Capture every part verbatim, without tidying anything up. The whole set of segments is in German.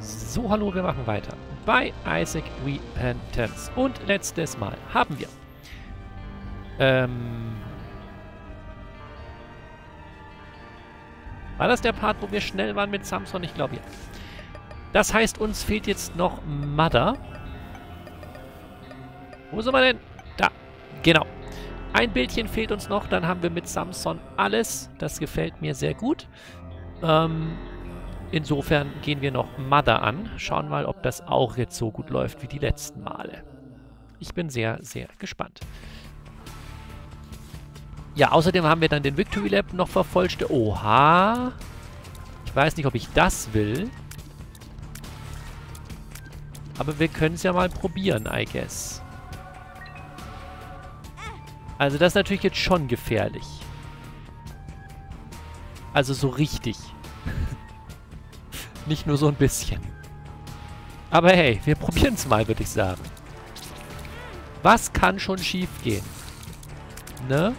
So, hallo, wir machen weiter. Bei Isaac Repentance. Und letztes Mal haben wir ähm war das der Part, wo wir schnell waren mit Samsung? Ich glaube ja. Das heißt, uns fehlt jetzt noch Mother. Wo sind wir denn? Da, genau. Ein Bildchen fehlt uns noch, dann haben wir mit Samsung alles. Das gefällt mir sehr gut. Ähm... Insofern gehen wir noch Mother an. Schauen mal, ob das auch jetzt so gut läuft wie die letzten Male. Ich bin sehr, sehr gespannt. Ja, außerdem haben wir dann den Victory Lab noch vervollständigt. Oha. Ich weiß nicht, ob ich das will. Aber wir können es ja mal probieren, I guess. Also das ist natürlich jetzt schon gefährlich. Also so richtig. Nicht nur so ein bisschen. Aber hey, wir probieren es mal, würde ich sagen. Was kann schon schief gehen? Ne?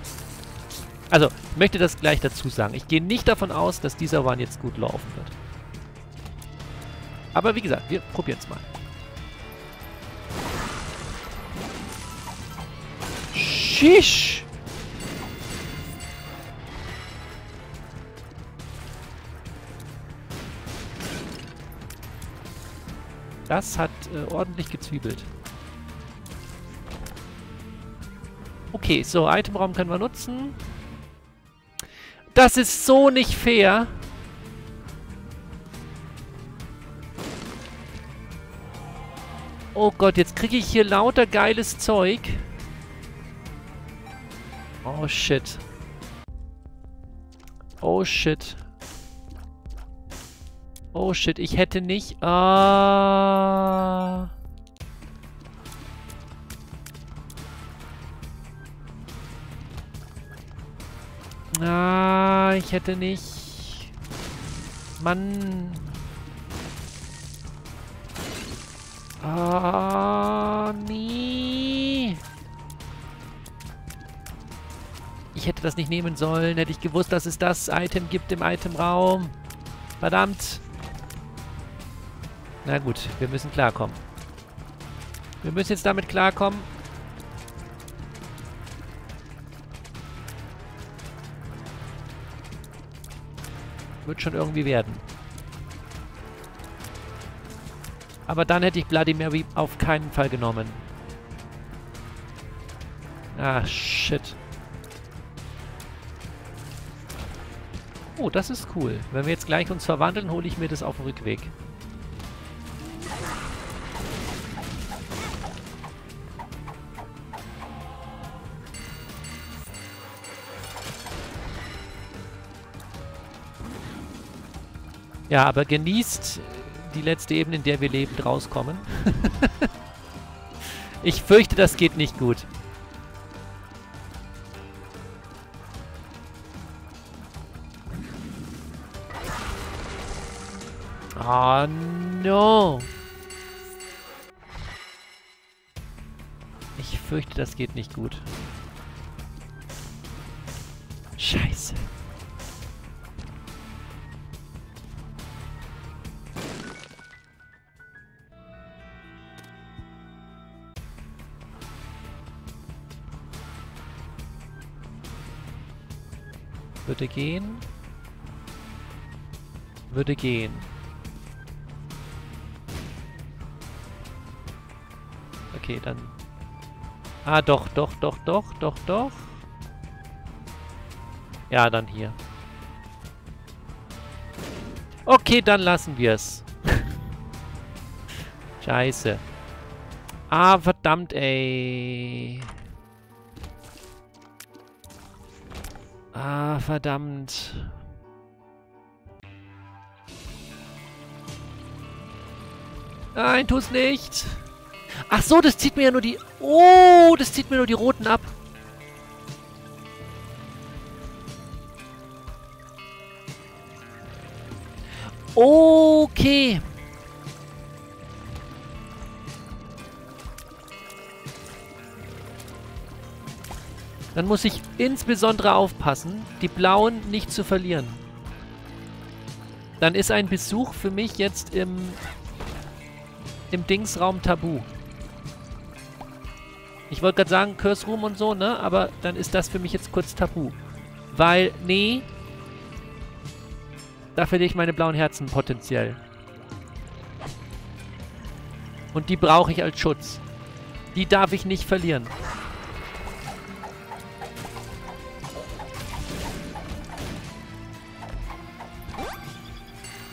Also, ich möchte das gleich dazu sagen. Ich gehe nicht davon aus, dass dieser One jetzt gut laufen wird. Aber wie gesagt, wir probieren es mal. Schisch! Das hat äh, ordentlich gezwiebelt. Okay, so, Itemraum können wir nutzen. Das ist so nicht fair. Oh Gott, jetzt kriege ich hier lauter geiles Zeug. Oh shit. Oh shit. Oh shit, ich hätte nicht... Ah. Ah, ich hätte nicht... Mann. Ah, nee. Ich hätte das nicht nehmen sollen, hätte ich gewusst, dass es das Item gibt im Itemraum. Verdammt. Na gut, wir müssen klarkommen. Wir müssen jetzt damit klarkommen. Wird schon irgendwie werden. Aber dann hätte ich Vladimir auf keinen Fall genommen. Ah, shit. Oh, das ist cool. Wenn wir jetzt gleich uns verwandeln, hole ich mir das auf dem Rückweg. Ja, aber genießt die letzte Ebene, in der wir lebend rauskommen. Ich fürchte, das geht nicht gut. Oh, no. Ich fürchte, das geht nicht gut. Scheiße. Würde gehen. Würde gehen. Okay, dann... Ah, doch, doch, doch, doch, doch, doch. Ja, dann hier. Okay, dann lassen wir es. Scheiße. Ah, verdammt, ey. Ah, verdammt. Nein, tu's nicht. Ach so, das zieht mir ja nur die... Oh, das zieht mir nur die roten ab. Okay. Dann muss ich insbesondere aufpassen, die blauen nicht zu verlieren. Dann ist ein Besuch für mich jetzt im dem Dingsraum tabu. Ich wollte gerade sagen, Curse Room und so, ne? Aber dann ist das für mich jetzt kurz tabu. Weil, nee. Da verliere ich meine blauen Herzen potenziell. Und die brauche ich als Schutz. Die darf ich nicht verlieren.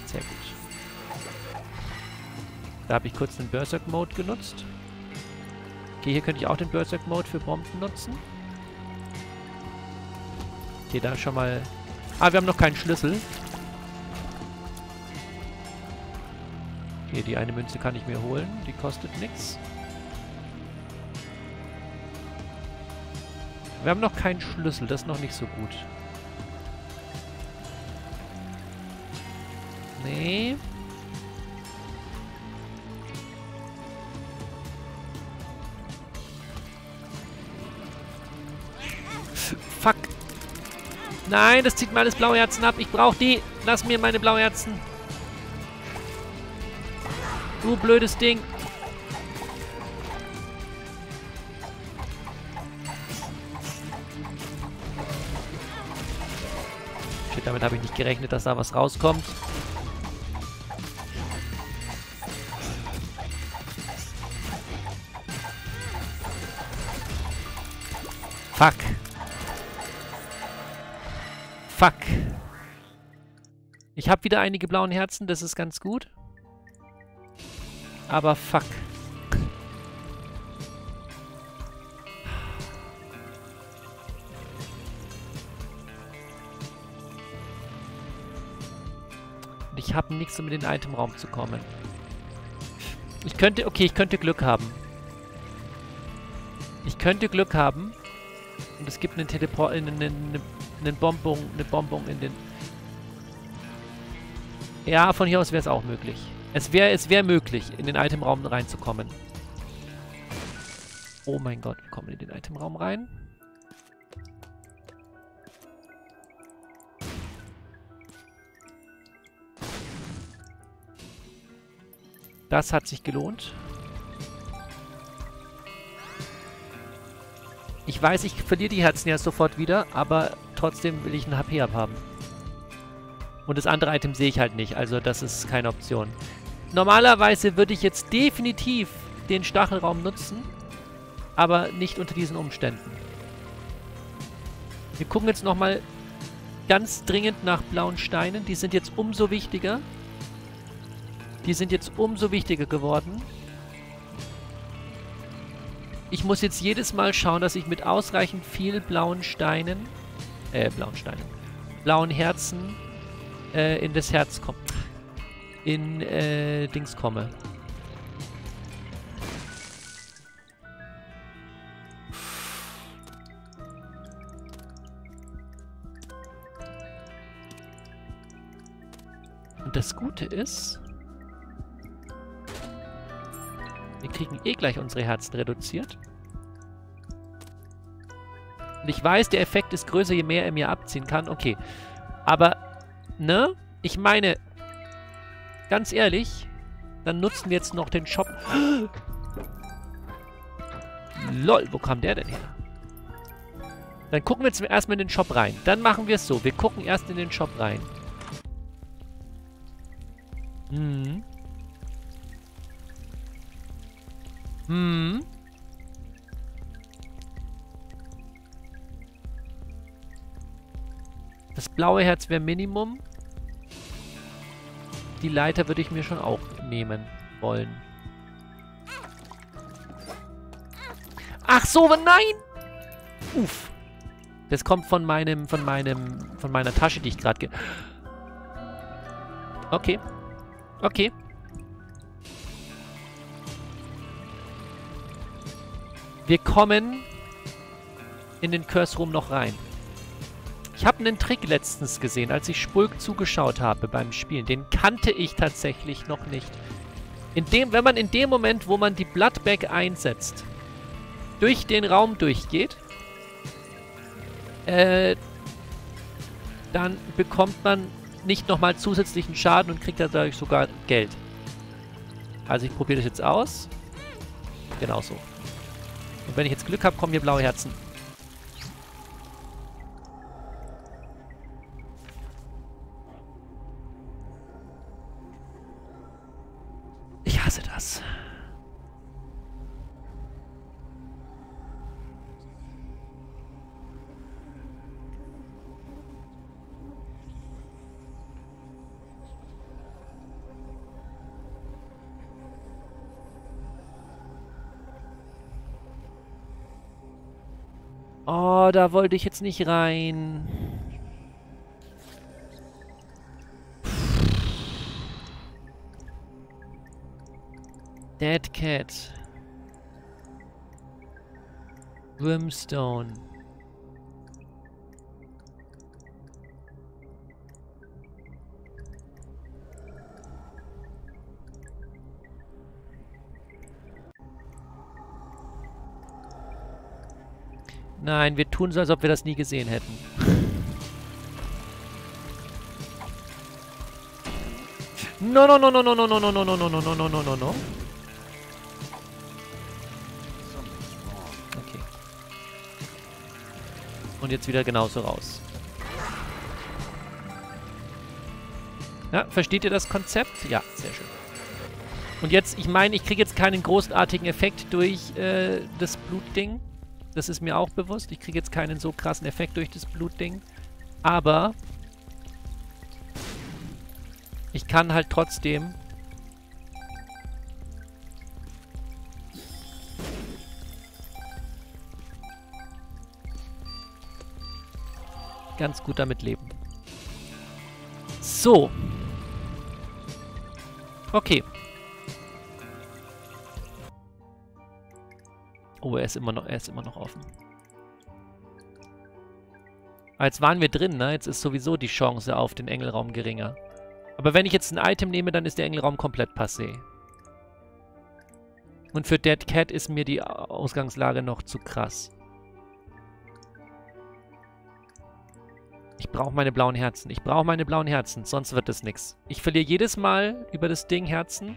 Sehr gut. Da habe ich kurz den Berserk-Mode genutzt. Okay, hier könnte ich auch den Berserk-Mode für Bomben nutzen. Okay, da schon mal... Ah, wir haben noch keinen Schlüssel. Okay, die eine Münze kann ich mir holen. Die kostet nichts. Wir haben noch keinen Schlüssel. Das ist noch nicht so gut. Nee... Fuck. Nein, das zieht mir alles blaue Herzen ab. Ich brauche die. Lass mir meine blaue Herzen. Du blödes Ding. Shit, damit habe ich nicht gerechnet, dass da was rauskommt. Fuck. Fuck. Ich habe wieder einige blauen Herzen, das ist ganz gut. Aber fuck. Und ich habe nichts, um in den Itemraum zu kommen. Ich könnte, okay, ich könnte Glück haben. Ich könnte Glück haben. Und es gibt einen Teleport, eine, eine, eine Bombung, eine Bombung in den... Ja, von hier aus wäre es auch möglich. Es wäre es wäre möglich, in den Itemraum reinzukommen. Oh mein Gott, wir kommen in den Itemraum rein. Das hat sich gelohnt. Ich weiß, ich verliere die Herzen ja sofort wieder, aber trotzdem will ich ein H P abhaben. Und das andere Item sehe ich halt nicht, also das ist keine Option. Normalerweise würde ich jetzt definitiv den Stachelraum nutzen, aber nicht unter diesen Umständen. Wir gucken jetzt nochmal ganz dringend nach blauen Steinen. Die sind jetzt umso wichtiger. Die sind jetzt umso wichtiger geworden. Ich muss jetzt jedes Mal schauen, dass ich mit ausreichend viel blauen Steinen, äh, blauen Steinen, blauen Herzen, äh, in das Herz komme. In, äh, Dings komme. Und das Gute ist... Wir kriegen eh gleich unsere Herzen reduziert. Und ich weiß, der Effekt ist größer, je mehr er mir abziehen kann. Okay. Aber, ne? Ich meine, ganz ehrlich, dann nutzen wir jetzt noch den Shop. Lol, wo kam der denn her? Dann gucken wir jetzt erstmal in den Shop rein. Dann machen wir es so. Wir gucken erst in den Shop rein. Hm. Hm. Das blaue Herz wäre Minimum. Die Leiter würde ich mir schon auch nehmen wollen. Ach so, nein! Uff. Das kommt von meinem, von meinem, von meiner Tasche, die ich gerade ge... Okay. Okay. Wir kommen in den Curse Room noch rein. Ich habe einen Trick letztens gesehen, als ich Spulk zugeschaut habe beim Spielen. Den kannte ich tatsächlich noch nicht. In dem, wenn man in dem Moment, wo man die Bloodbag einsetzt, durch den Raum durchgeht, äh, dann bekommt man nicht nochmal zusätzlichen Schaden und kriegt dadurch sogar Geld. Also ich probiere das jetzt aus. Genau so. Und wenn ich jetzt Glück habe, kommen hier blaue Herzen. Ich hasse das. Oh, da wollte ich jetzt nicht rein. Dead Cat. Brimstone. Nein, wir tun so, als ob wir das nie gesehen hätten. No, no, no, no, no, no, no, no, no, no, no, no, no, no, no, no. Okay. Und jetzt wieder genauso raus. Ja, versteht ihr das Konzept? Ja, sehr schön. Und jetzt, ich meine, ich kriege jetzt keinen großartigen Effekt durch äh, das Blutding. Das ist mir auch bewusst. Ich kriege jetzt keinen so krassen Effekt durch das Blutding. Aber ich kann halt trotzdem... ganz gut damit leben. So. Okay. Oh, er ist immer noch, er ist immer noch offen. Aber jetzt waren wir drin, ne? Jetzt ist sowieso die Chance auf den Engelraum geringer. Aber wenn ich jetzt ein Item nehme, dann ist der Engelraum komplett passé. Und für Dead Cat ist mir die Ausgangslage noch zu krass. Ich brauche meine blauen Herzen. Ich brauche meine blauen Herzen, sonst wird das nichts. Ich verliere jedes Mal über das Ding Herzen.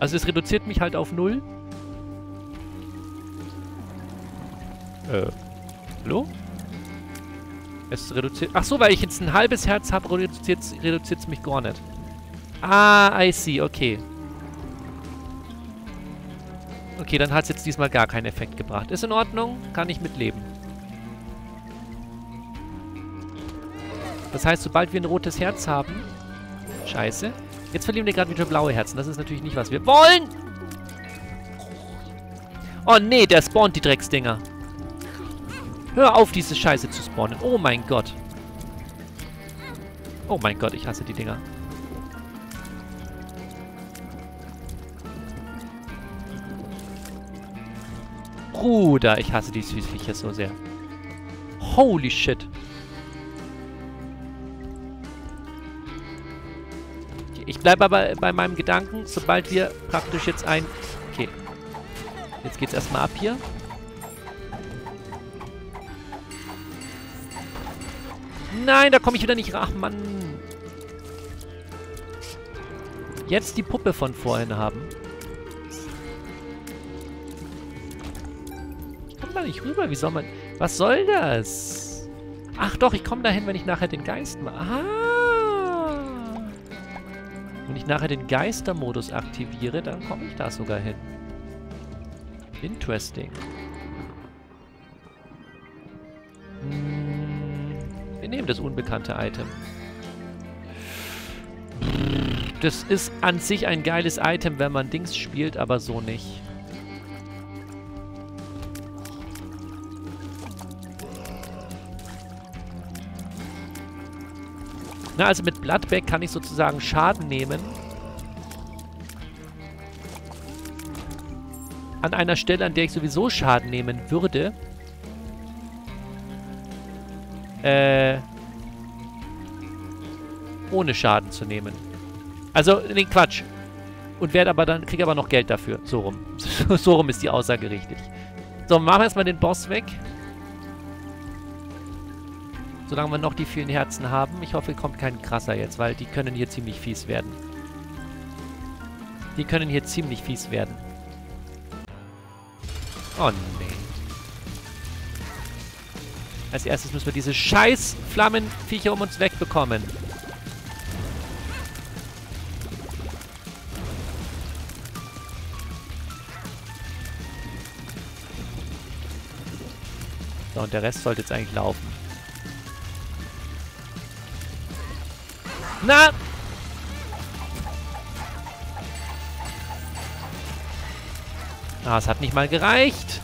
Also es reduziert mich halt auf null. Äh, hallo? Es reduziert... Ach so, weil ich jetzt ein halbes Herz habe, reduziert es mich gar nicht. Ah, I see, okay. Okay, dann hat es jetzt diesmal gar keinen Effekt gebracht. Ist in Ordnung, kann ich mitleben. Das heißt, sobald wir ein rotes Herz haben... Scheiße. Jetzt verlieren wir gerade wieder blaue Herzen. Das ist natürlich nicht, was wir wollen! Oh nee, der spawnt die Drecksdinger. Hör auf, diese Scheiße zu spawnen. Oh mein Gott. Oh mein Gott, ich hasse die Dinger. Bruder, ich hasse die Süßviecher so sehr. Holy shit. Ich bleibe aber bei meinem Gedanken, sobald wir praktisch jetzt ein... Okay. Jetzt geht's erstmal ab hier. Nein, da komme ich wieder nicht rein. Ach, Mann. Jetzt die Puppe von vorhin haben. Ich komme da nicht rüber. Wie soll man... Was soll das? Ach doch, ich komme dahin, wenn ich nachher den Geist mache. Ah. Wenn ich nachher den Geistermodus aktiviere, dann komme ich da sogar hin. Interesting. Das unbekannte Item. Das ist an sich ein geiles Item, wenn man Dings spielt, aber so nicht. Na, also mit Bloodbag kann ich sozusagen Schaden nehmen. An einer Stelle, an der ich sowieso Schaden nehmen würde. Äh... ohne Schaden zu nehmen. Also, nee, Quatsch. Und werde aber dann, kriege aber noch Geld dafür. So rum. So rum ist die Aussage richtig. So, machen wir erstmal den Boss weg. Solange wir noch die vielen Herzen haben. Ich hoffe, kommt kein krasser jetzt, weil die können hier ziemlich fies werden. Die können hier ziemlich fies werden. Oh nee. Als erstes müssen wir diese scheiß Flammenviecher um uns wegbekommen. So, und der Rest sollte jetzt eigentlich laufen. Na! Ah, es hat nicht mal gereicht.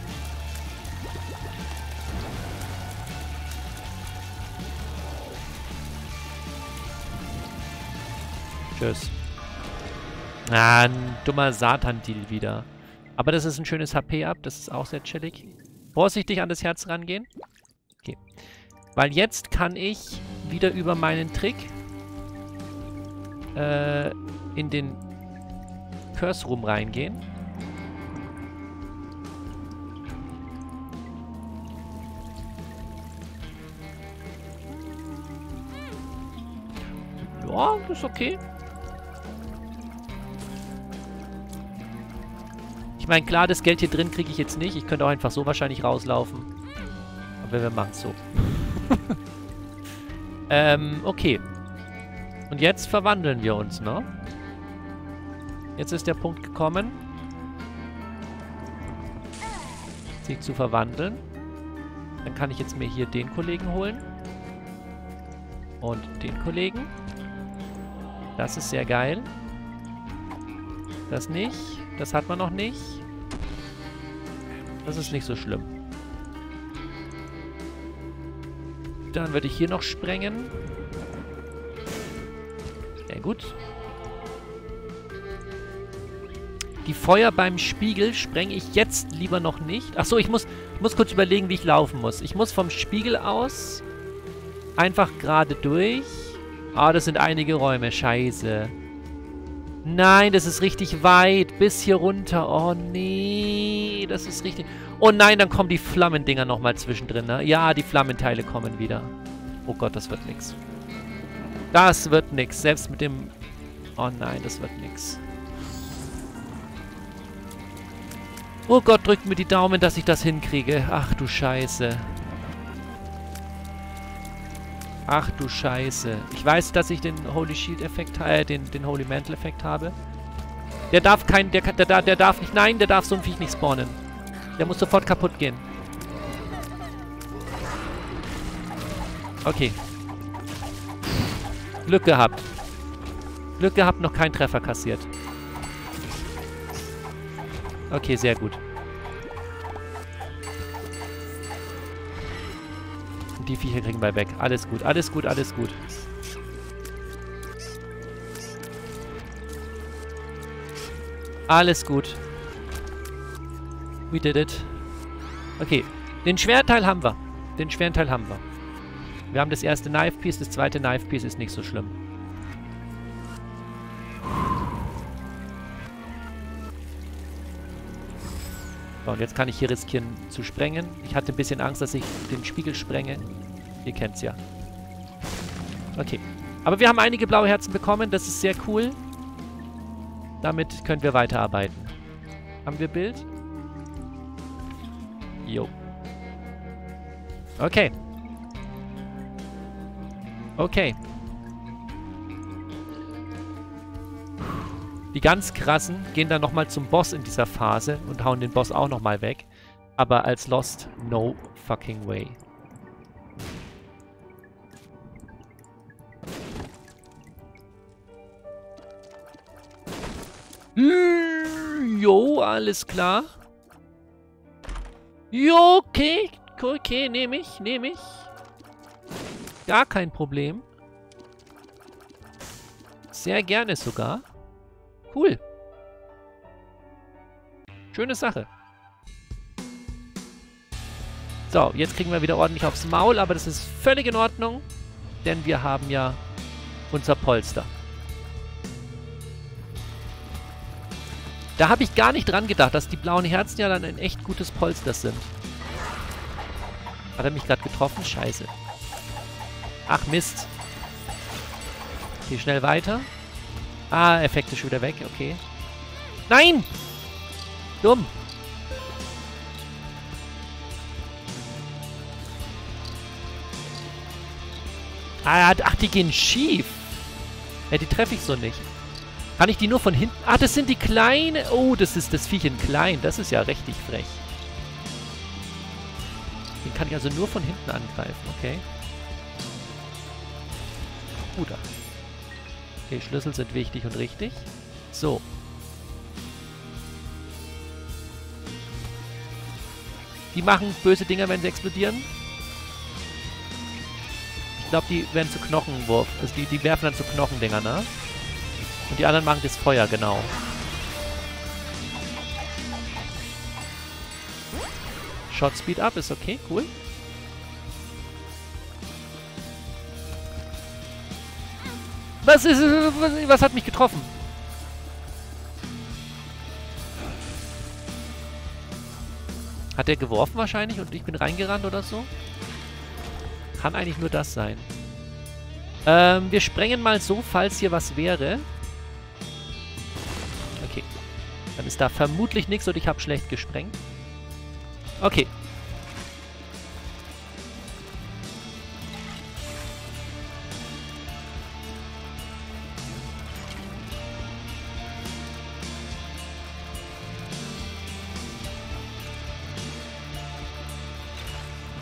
Tschüss. Ah, ein dummer Satan-Deal wieder. Aber das ist ein schönes H P-Up. Das ist auch sehr chillig. Vorsichtig an das Herz rangehen. Okay. Weil jetzt kann ich wieder über meinen Trick äh, in den Curse Room reingehen. Ja, das ist okay. Ich meine, klar, das Geld hier drin kriege ich jetzt nicht. Ich könnte auch einfach so wahrscheinlich rauslaufen. Aber wir machen es so. ähm, okay. Und jetzt verwandeln wir uns, ne? Jetzt ist der Punkt gekommen, sich zu verwandeln. Dann kann ich jetzt mir hier den Kollegen holen. Und den Kollegen. Das ist sehr geil. Das nicht. Das hat man noch nicht. Das ist nicht so schlimm. Dann würde ich hier noch sprengen. Sehr gut. Die Feuer beim Spiegel sprenge ich jetzt lieber noch nicht. Achso, ich muss, ich muss kurz überlegen, wie ich laufen muss. Ich muss vom Spiegel aus einfach gerade durch. Ah, das sind einige Räume. Scheiße. Nein, das ist richtig weit. Bis hier runter. Oh, nee. Das ist richtig... Oh nein, dann kommen die Flammendinger nochmal zwischendrin, ne? Ja, die Flammenteile kommen wieder. Oh Gott, das wird nix. Das wird nix. Selbst mit dem... Oh nein, das wird nix. Oh Gott, drückt mir die Daumen, dass ich das hinkriege. Ach du Scheiße. Ach du Scheiße. Ich weiß, dass ich den Holy Shield-Effekt, äh, den, den Holy Mantle-Effekt habe. Der darf kein, der, der, der darf nicht, nein, der darf so ein Viech nicht spawnen. Der muss sofort kaputt gehen. Okay. Glück gehabt. Glück gehabt, noch keinen Treffer kassiert. Okay, sehr gut. Die Viecher kriegen wir weg. Alles gut, alles gut, alles gut. Alles gut. We did it. Okay. Den schweren Teil haben wir. Den schweren Teil haben wir. Wir haben das erste Knife-Piece, das zweite Knife-Piece ist nicht so schlimm. So, und jetzt kann ich hier riskieren zu sprengen. Ich hatte ein bisschen Angst, dass ich den Spiegel sprenge. Ihr kennt's ja. Okay. Aber wir haben einige blaue Herzen bekommen. Das ist sehr cool. Damit können wir weiterarbeiten. Haben wir Bild? Jo. Okay. Okay. Die ganz krassen gehen dann nochmal zum Boss in dieser Phase und hauen den Boss auch nochmal weg. Aber als Lost, no fucking way. Mm, jo, alles klar. Jo, okay. Okay, nehme ich, nehme ich. Gar kein Problem. Sehr gerne sogar. Cool. Schöne Sache. So, jetzt kriegen wir wieder ordentlich aufs Maul, aber das ist völlig in Ordnung, denn wir haben ja unser Polster. Da habe ich gar nicht dran gedacht, dass die blauen Herzen ja dann ein echt gutes Polster sind. Hat er mich gerade getroffen? Scheiße. Ach Mist. Hier schnell weiter. Ah, Effekte schon wieder weg, okay. Nein! Dumm. Ah, ach, die gehen schief. Ja, die treffe ich so nicht. Kann ich die nur von hinten... Ah, das sind die kleinen... Oh, das ist das Viechchen klein. Das ist ja richtig frech. Den kann ich also nur von hinten angreifen. Okay. Guter. Okay, Schlüssel sind wichtig und richtig. So. Die machen böse Dinger, wenn sie explodieren. Ich glaube, die werden zu Knochenwurf. Also die, die werfen dann zu Knochendinger, ne? Und die anderen machen das Feuer, genau. Shot Speed Up ist okay, cool. Was ist. Was hat mich getroffen? Hat der geworfen wahrscheinlich und ich bin reingerannt oder so? Kann eigentlich nur das sein. Ähm, wir sprengen mal so, falls hier was wäre. Okay. Dann ist da vermutlich nichts und ich habe schlecht gesprengt. Okay.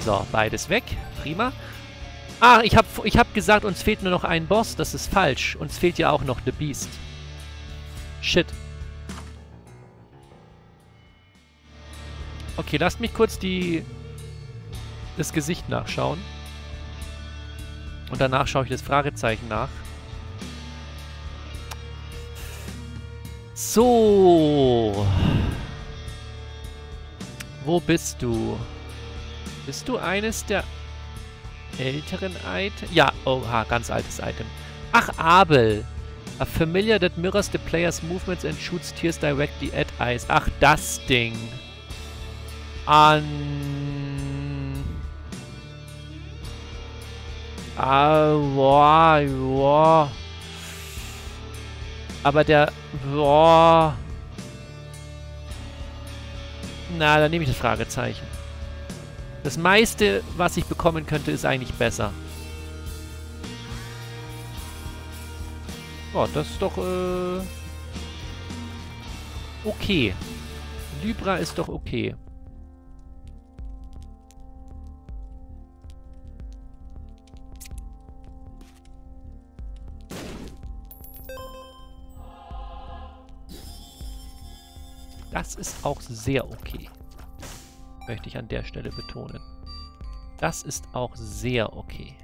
So, beides weg. Prima. Ah, ich habe ich hab gesagt, uns fehlt nur noch ein Boss. Das ist falsch. Uns fehlt ja auch noch The Beast. Shit. Okay, lasst mich kurz die... das Gesicht nachschauen. Und danach schaue ich das Fragezeichen nach. So. Wo bist du? Bist du eines der älteren Items? Ja, oha, ganz altes Item. Ach, Abel. A familiar that mirrors the player's movements and shoots tears directly at eyes. Ach, das Ding. An... Ah, boah, boah. Aber der... Boah. Na, dann nehme ich das Fragezeichen. Das meiste, was ich bekommen könnte, ist eigentlich besser. Oh, das ist doch, äh... okay. Libra ist doch okay. Das ist auch sehr okay. Möchte ich an der Stelle betonen. Das ist auch sehr okay.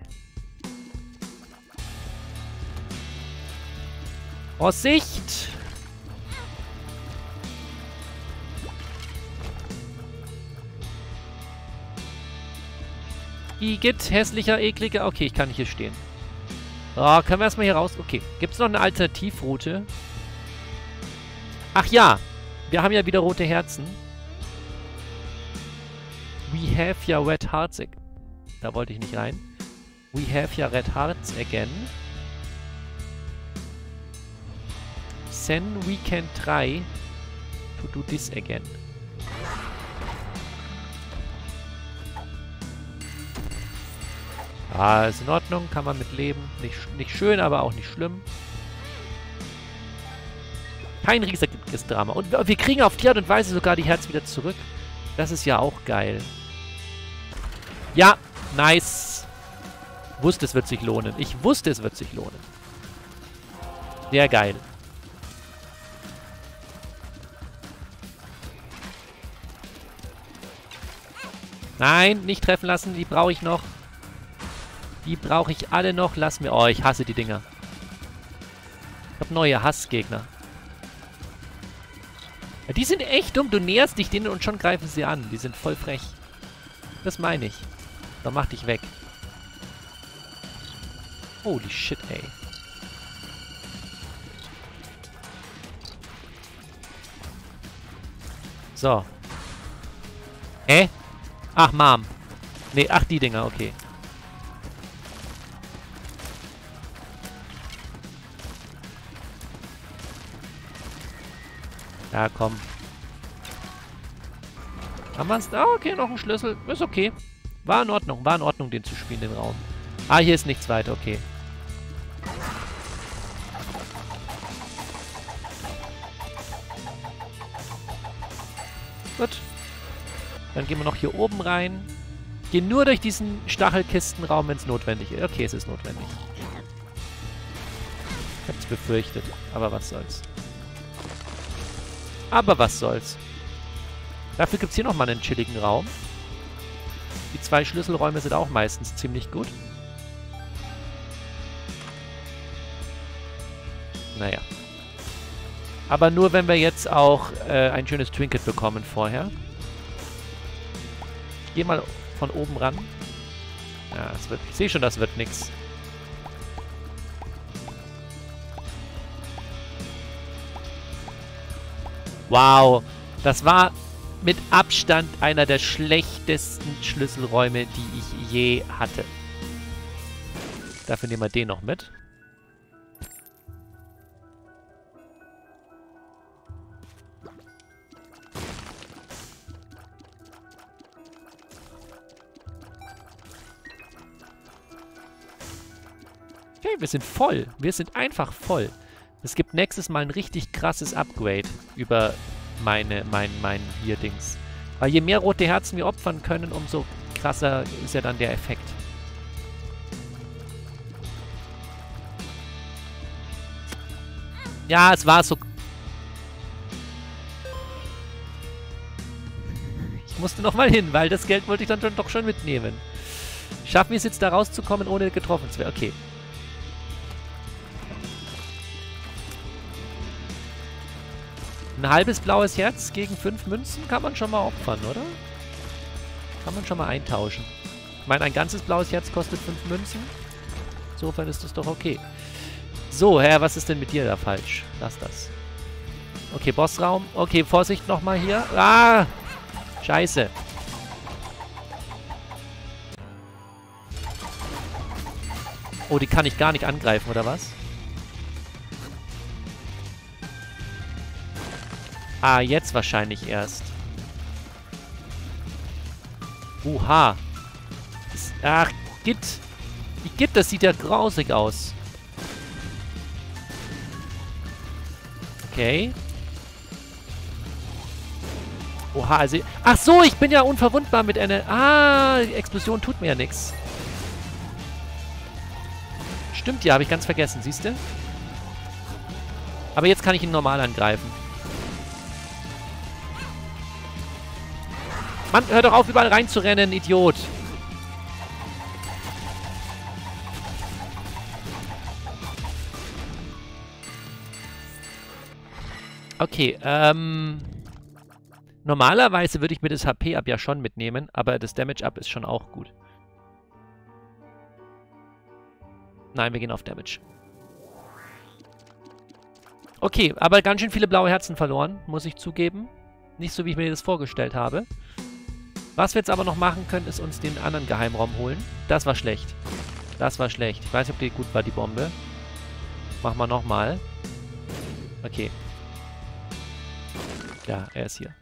Vorsicht! Igitt, hässlicher, ekliger. Okay, ich kann nicht hier stehen. Oh, können wir erstmal hier raus? Okay. Gibt es noch eine Alternativroute? Ach ja! Wir haben ja wieder rote Herzen. We have ja red hearts again. Da wollte ich nicht rein. We have ja red hearts again. Then we can try to do this again. Ah, ist in Ordnung. Kann man mit leben. Nicht, nicht schön, aber auch nicht schlimm. Kein riesiges Drama. Und wir kriegen auf die Art und Weise sogar die Herzen wieder zurück. Das ist ja auch geil. Ja, nice. Wusste, es wird sich lohnen. Ich wusste, es wird sich lohnen. Sehr geil. Nein, nicht treffen lassen. Die brauche ich noch. Die brauche ich alle noch. Lass mir... Oh, ich hasse die Dinger. Ich habe neue Hassgegner. Die sind echt dumm. Du näherst dich denen und schon greifen sie an. Die sind voll frech. Das meine ich. Dann mach dich weg. Holy shit, ey. So. Hä? Ach, Mom. Nee, ach, die Dinger, okay. Ja, komm. Haben wir es? Ah, okay, noch ein Schlüssel. Ist okay. War in Ordnung, war in Ordnung, den zu spielen, den Raum. Ah, hier ist nichts weiter, okay. Gut. Dann gehen wir noch hier oben rein. Gehen nur durch diesen Stachelkistenraum, wenn es notwendig ist. Okay, es ist notwendig. Ich hab's befürchtet, aber was soll's. Aber was soll's. Dafür gibt's hier nochmal einen chilligen Raum. Die zwei Schlüsselräume sind auch meistens ziemlich gut. Naja. Aber nur, wenn wir jetzt auch äh, ein schönes Trinket bekommen vorher. Ich geh mal von oben ran. Ja, das wird, ich sehe schon, das wird nix. Wow, das war mit Abstand einer der schlechtesten Schlüsselräume, die ich je hatte. Dafür nehmen wir den noch mit. Okay, wir sind voll. Wir sind einfach voll. Es gibt nächstes Mal ein richtig krasses Upgrade über meine, mein, mein, hier Dings. Weil je mehr rote Herzen wir opfern können, umso krasser ist ja dann der Effekt. Ja, es war so... Ich musste nochmal hin, weil das Geld wollte ich dann doch schon mitnehmen. Schaffen wir es jetzt da rauszukommen, ohne getroffen zu werden? Okay. Ein halbes blaues Herz gegen fünf Münzen kann man schon mal opfern, oder? Kann man schon mal eintauschen. Ich meine, ein ganzes blaues Herz kostet fünf Münzen. Insofern ist das doch okay. So, Herr, was ist denn mit dir da falsch? Lass das. Okay, Bossraum. Okay, Vorsicht nochmal hier. Ah! Scheiße. Oh, die kann ich gar nicht angreifen, oder was? Ah, jetzt wahrscheinlich erst. Uha. Das, ach, Git. Die Git, das sieht ja grausig aus. Okay. Oha, also... Ach so, ich bin ja unverwundbar mit einer... Ah, die Explosion tut mir ja nichts. Stimmt ja, habe ich ganz vergessen, siehst du? Aber jetzt kann ich ihn normal angreifen. Mann, hör doch auf, überall reinzurennen, Idiot. Okay, ähm... normalerweise würde ich mir das H P-Up ja schon mitnehmen, aber das Damage-Up ist schon auch gut. Nein, wir gehen auf Damage. Okay, aber ganz schön viele blaue Herzen verloren, muss ich zugeben. Nicht so, wie ich mir das vorgestellt habe. Was wir jetzt aber noch machen können, ist uns den anderen Geheimraum holen. Das war schlecht. Das war schlecht. Ich weiß nicht, ob die gut war, die Bombe. Machen wir nochmal. Okay. Ja, er ist hier.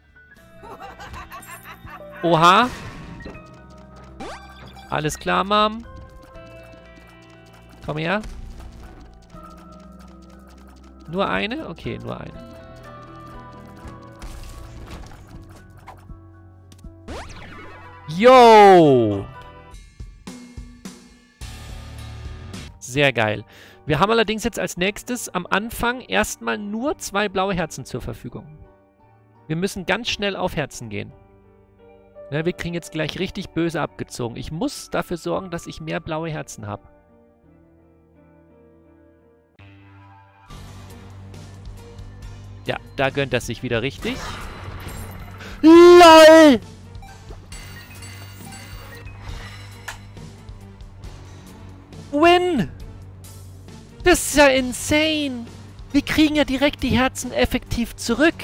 Oha. Alles klar, Mom. Komm her. Nur eine? Okay, nur eine. Yo! Sehr geil. Wir haben allerdings jetzt als nächstes am Anfang erstmal nur zwei blaue Herzen zur Verfügung. Wir müssen ganz schnell auf Herzen gehen. Ne, wir kriegen jetzt gleich richtig böse abgezogen. Ich muss dafür sorgen, dass ich mehr blaue Herzen habe. Ja, da gönnt das sich wieder richtig. LOL! Win! Das ist ja insane! Wir kriegen ja direkt die Herzen effektiv zurück.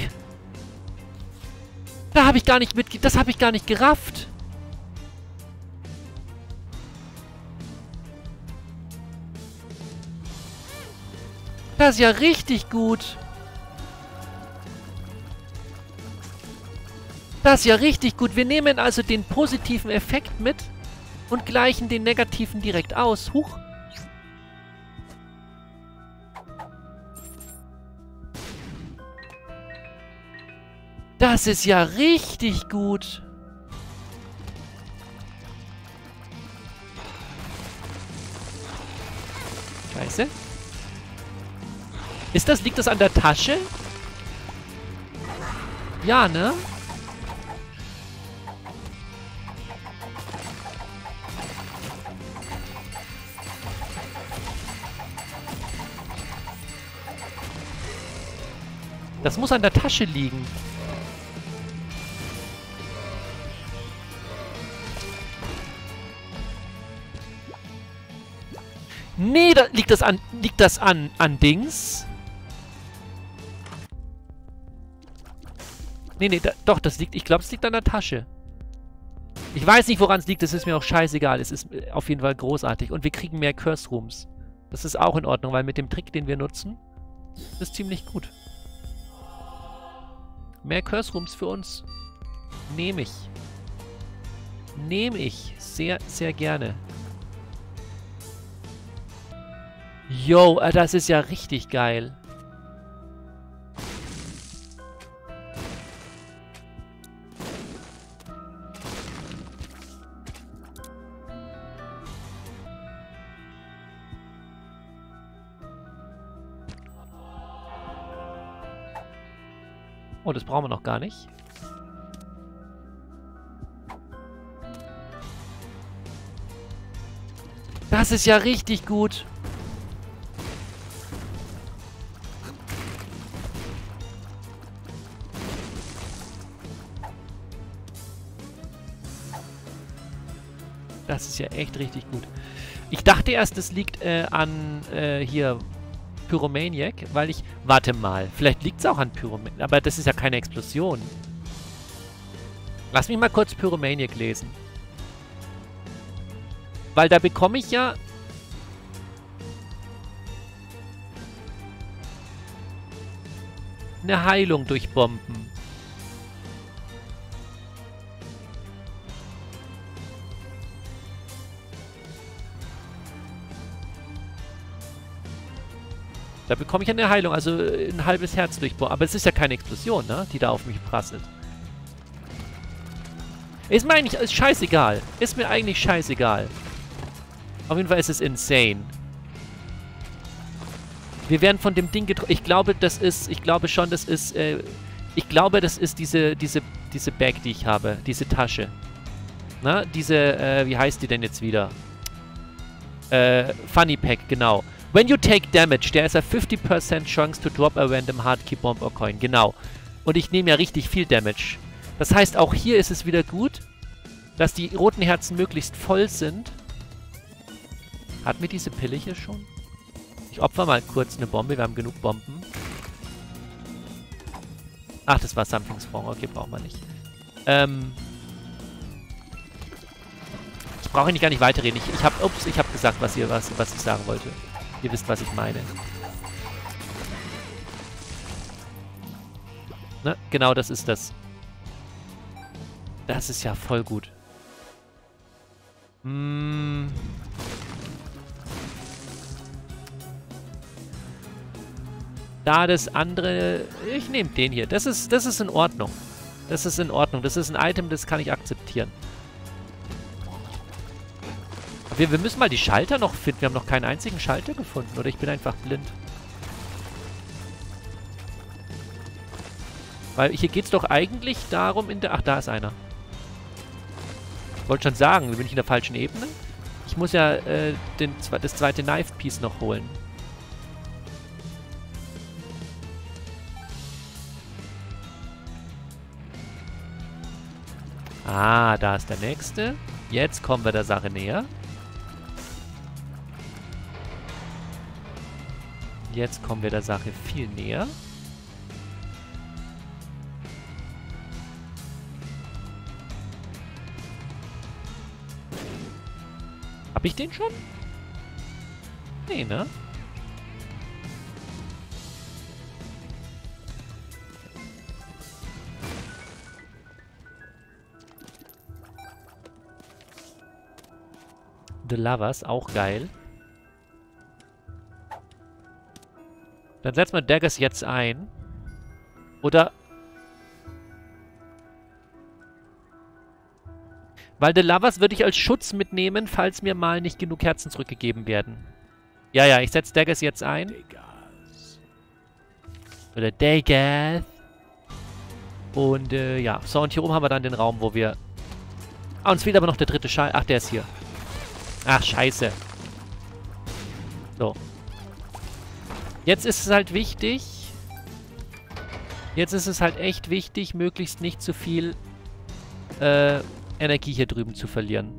Da habe ich gar nicht mitge... Das habe ich gar nicht gerafft. Das ist ja richtig gut. Das ist ja richtig gut. Wir nehmen also den positiven Effekt mit und gleichen den negativen direkt aus. Huch. Das ist ja richtig gut. Scheiße. Ist das, liegt das an der Tasche? Ja, ne? Das muss an der Tasche liegen. Nee, da liegt das an. Liegt das an, an Dings? Nee, nee, da, doch, das liegt. Ich glaube, es liegt an der Tasche. Ich weiß nicht, woran es liegt, das ist mir auch scheißegal. Es ist auf jeden Fall großartig. Und wir kriegen mehr Curse Rooms. Das ist auch in Ordnung, weil mit dem Trick, den wir nutzen, ist ziemlich gut. Mehr Curse Rooms für uns. Nehme ich. Nehme ich. Sehr, sehr gerne. Yo, das ist ja richtig geil. Oh, das brauchen wir noch gar nicht. Das ist ja richtig gut. Das ist ja echt richtig gut. Ich dachte erst, es liegt äh, an äh, hier Pyromaniac, weil ich... Warte mal, vielleicht liegt es auch an Pyromaniac. Aber das ist ja keine Explosion. Lass mich mal kurz Pyromaniac lesen. Weil da bekomme ich ja... eine Heilung durch Bomben. Da bekomme ich eine Heilung, also ein halbes Herz durchbohren. Aber es ist ja keine Explosion, ne? Die da auf mich prasselt. Ist mir eigentlich ist scheißegal. Ist mir eigentlich scheißegal. Auf jeden Fall ist es insane. Wir werden von dem Ding getroffen. Ich glaube, das ist... Ich glaube schon, das ist... Äh, ich glaube, das ist diese... Diese... Diese Bag, die ich habe. Diese Tasche. Na? Diese... Äh, wie heißt die denn jetzt wieder? Äh... Funny Pack, genau. When you take damage, there is a fifty percent chance to drop a random hard key bomb or coin. Genau. Und ich nehme ja richtig viel Damage. Das heißt, auch hier ist es wieder gut, dass die roten Herzen möglichst voll sind. Hatten wir diese Pille hier schon? Ich opfer mal kurz eine Bombe. Wir haben genug Bomben. Ach, das war Samsung's Fond. Okay, brauchen wir nicht. Ähm... Ich brauche eigentlich gar nicht weiterreden. Ich, ich habe... Ups, ich habe gesagt, was, ihr, was, was ich sagen wollte. Ihr wisst, was ich meine. Ne? Genau, das ist das. Das ist ja voll gut. Mm. Da das andere... Ich nehme den hier. Das ist, das ist in Ordnung. Das ist in Ordnung. Das ist ein Item, das kann ich akzeptieren. Wir, wir müssen mal die Schalter noch finden. Wir haben noch keinen einzigen Schalter gefunden. Oder ich bin einfach blind. Weil hier geht es doch eigentlich darum in der... Ach, da ist einer. Ich wollte schon sagen, bin ich in der falschen Ebene? Ich muss ja äh, den, das zweite Knife-Piece noch holen. Ah, da ist der nächste. Jetzt kommen wir der Sache näher. Jetzt kommen wir der Sache viel näher. Hab ich den schon? Nee, ne? The Lovers, auch geil. Dann setzt man Daggers jetzt ein. Oder... Weil The Lovers würde ich als Schutz mitnehmen, falls mir mal nicht genug Herzen zurückgegeben werden. Ja, ja, ich setze Daggers jetzt ein. Oder Daggers. Und, äh, ja. So, und hier oben haben wir dann den Raum, wo wir... Ah, uns fehlt aber noch der dritte Schal... Ach, der ist hier. Ach, scheiße. So. Jetzt ist es halt wichtig... Jetzt ist es halt echt wichtig, möglichst nicht zu viel... Äh... Energie hier drüben zu verlieren.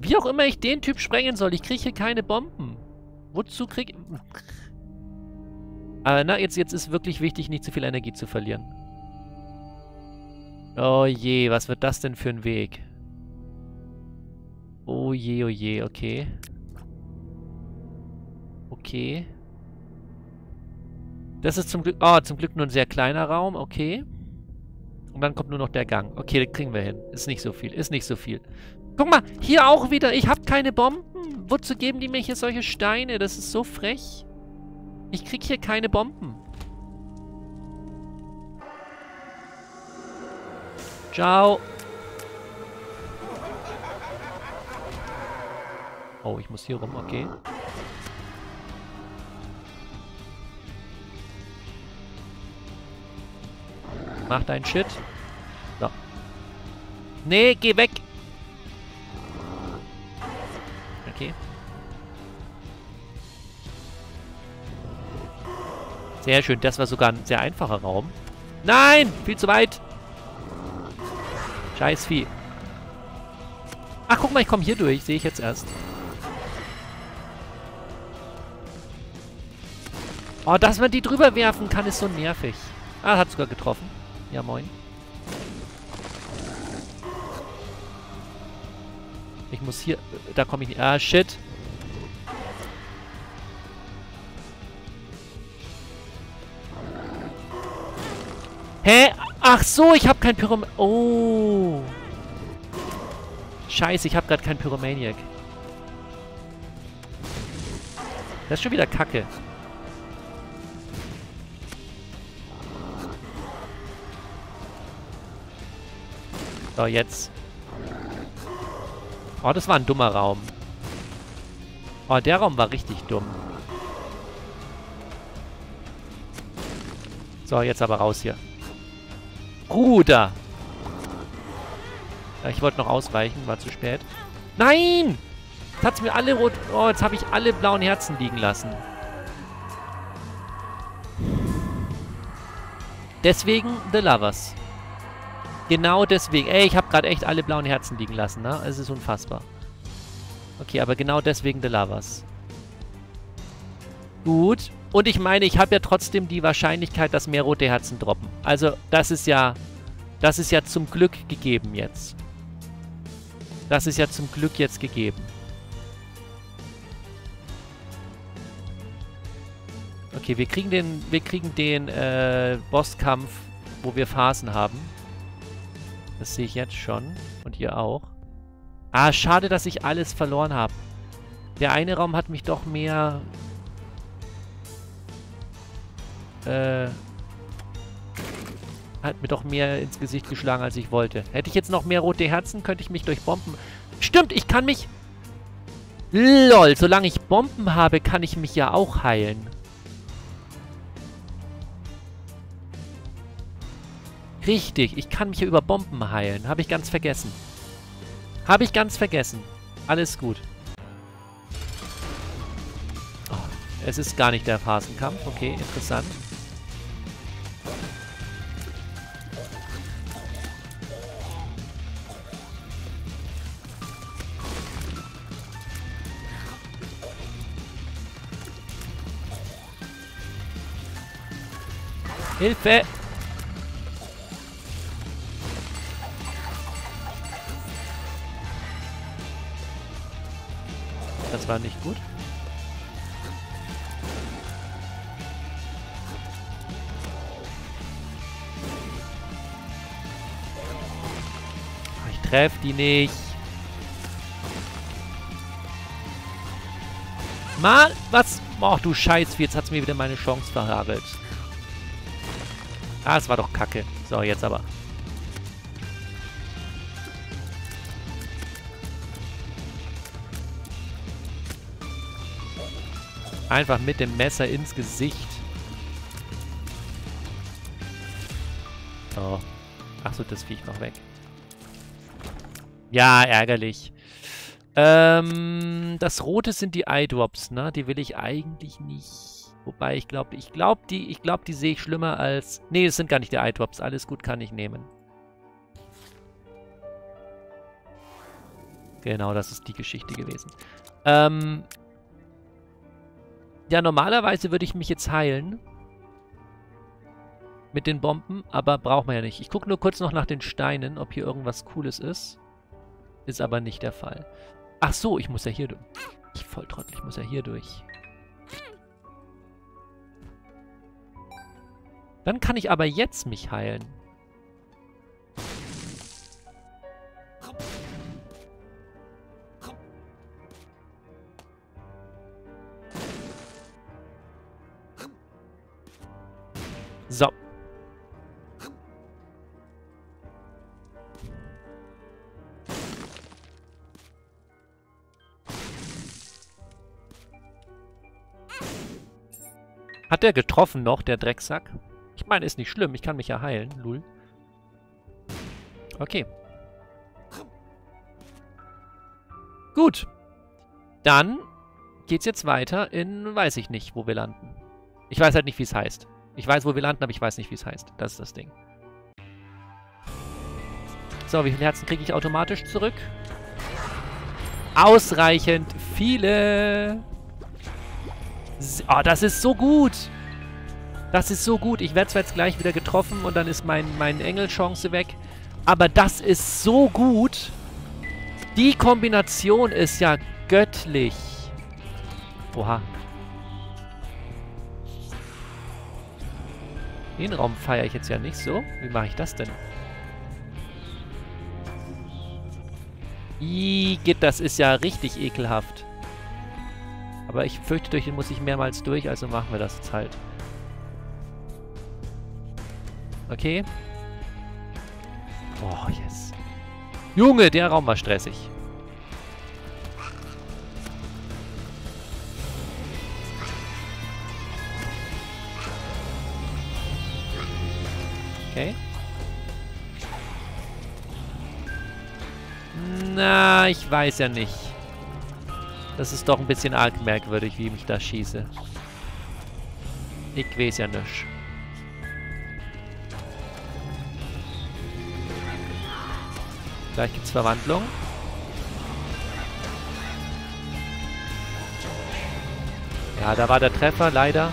Wie auch immer ich den Typ sprengen soll, ich kriege hier keine Bomben. Wozu krieg ich... Aber na, jetzt, jetzt ist wirklich wichtig, nicht zu viel Energie zu verlieren. Oh je, was wird das denn für ein Weg? Oh je, oh je, okay. Okay. Das ist zum Glück... Oh, zum Glück nur ein sehr kleiner Raum, okay. Und dann kommt nur noch der Gang. Okay, das kriegen wir hin. Ist nicht so viel, ist nicht so viel. Guck mal, hier auch wieder. Ich habe keine Bomben. Wozu geben die mir hier solche Steine? Das ist so frech. Ich krieg hier keine Bomben. Ciao. Oh, ich muss hier rum, okay. Mach deinen Shit. So. Nee, geh weg. Okay. Sehr schön. Das war sogar ein sehr einfacher Raum. Nein! Viel zu weit. Scheiß Vieh. Ach, guck mal, ich komme hier durch. Sehe ich jetzt erst. Oh, dass man die drüber werfen kann, ist so nervig. Ah, hat sogar getroffen. Ja, moin. Ich muss hier... Da komme ich nicht... Ah, shit. Hä? Ach so, ich habe kein Pyrom... Oh. Scheiße, ich habe gerade keinen Pyromaniac. Das ist schon wieder Kacke. So, jetzt. Oh, das war ein dummer Raum. Oh, der Raum war richtig dumm. So, jetzt aber raus hier. Bruder! Ja, ich wollte noch ausweichen, war zu spät. Nein! Jetzt hat's mir alle rot... Oh, jetzt habe ich alle blauen Herzen liegen lassen. Deswegen The Lovers. Genau deswegen. Ey, ich habe gerade echt alle blauen Herzen liegen lassen, ne? Es ist unfassbar. Okay, aber genau deswegen The Lovers. Gut. Und ich meine, ich habe ja trotzdem die Wahrscheinlichkeit, dass mehr rote Herzen droppen. Also, das ist ja... Das ist ja zum Glück gegeben jetzt. Das ist ja zum Glück jetzt gegeben. Okay, wir kriegen den... Wir kriegen den, äh, Bosskampf, wo wir Phasen haben. Das sehe ich jetzt schon. Und ihr auch. Ah, schade, dass ich alles verloren habe. Der eine Raum hat mich doch mehr... Äh... Hat mir doch mehr ins Gesicht geschlagen, als ich wollte. Hätte ich jetzt noch mehr rote Herzen, könnte ich mich durch Bomben... Stimmt, ich kann mich... LOL, solange ich Bomben habe, kann ich mich ja auch heilen. Richtig, ich kann mich hier über Bomben heilen. Habe ich ganz vergessen. Habe ich ganz vergessen. Alles gut. Oh, es ist gar nicht der Phasenkampf. Okay, interessant. Hilfe! Das war nicht gut. Ich treffe die nicht. Mal was... Oh, du Scheiß, jetzt hat's mir wieder meine Chance verhagelt. Ah, es war doch Kacke. So, jetzt aber. Einfach mit dem Messer ins Gesicht. So. Achso, das Viech noch weg. Ja, ärgerlich. Ähm, das Rote sind die Eye-Drops, ne? Die will ich eigentlich nicht. Wobei, ich glaube, ich glaube, die, ich glaube, die sehe ich schlimmer als... Ne, es sind gar nicht die Eye-Drops. Alles gut, kann ich nehmen. Genau, das ist die Geschichte gewesen. Ähm... Ja, normalerweise würde ich mich jetzt heilen. Mit den Bomben, aber braucht man ja nicht. Ich gucke nur kurz noch nach den Steinen, ob hier irgendwas Cooles ist. Ist aber nicht der Fall. Ach so, ich muss ja hier durch. Ich volltrottel, ich muss ja hier durch. Dann kann ich aber jetzt mich heilen. So. Hat der getroffen noch, der Drecksack? Ich meine, ist nicht schlimm, ich kann mich ja heilen, lul. Okay. Gut. Dann geht's jetzt weiter in, weiß ich nicht, wo wir landen. Ich weiß halt nicht, wie es heißt. Ich weiß, wo wir landen, aber ich weiß nicht, wie es heißt. Das ist das Ding. So, wie viele Herzen kriege ich automatisch zurück? Ausreichend viele. Oh, das ist so gut. Das ist so gut. Ich werde zwar jetzt gleich wieder getroffen und dann ist mein, mein Engel-Chance weg. Aber das ist so gut. Die Kombination ist ja göttlich. Oha. Den Raum feiere ich jetzt ja nicht so. Wie mache ich das denn? Igitt, das ist ja richtig ekelhaft. Aber ich fürchte, durch den muss ich mehrmals durch, also machen wir das jetzt halt. Okay. Oh, yes. Junge, der Raum war stressig. Okay. Na, ich weiß ja nicht. Das ist doch ein bisschen arg merkwürdig, wie ich mich da schieße. Ich weiß ja nicht. Gleich gibt's Verwandlung. Ja, da war der Treffer, leider.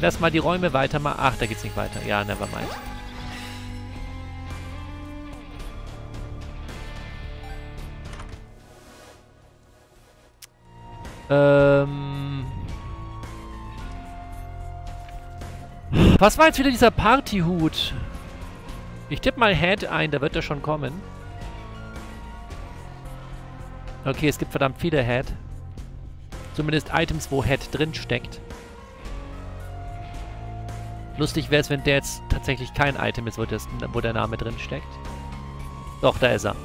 Lass mal die Räume weitermachen. Ach, da geht's nicht weiter. Ja, nevermind. Ähm. Was war jetzt wieder dieser Partyhut? Ich tippe mal Head ein, da wird er schon kommen. Okay, es gibt verdammt viele Head. Zumindest Items, wo Head drin steckt. Lustig wäre es, wenn der jetzt tatsächlich kein Item ist, wo, das, wo der Name drin steckt. Doch, da ist er.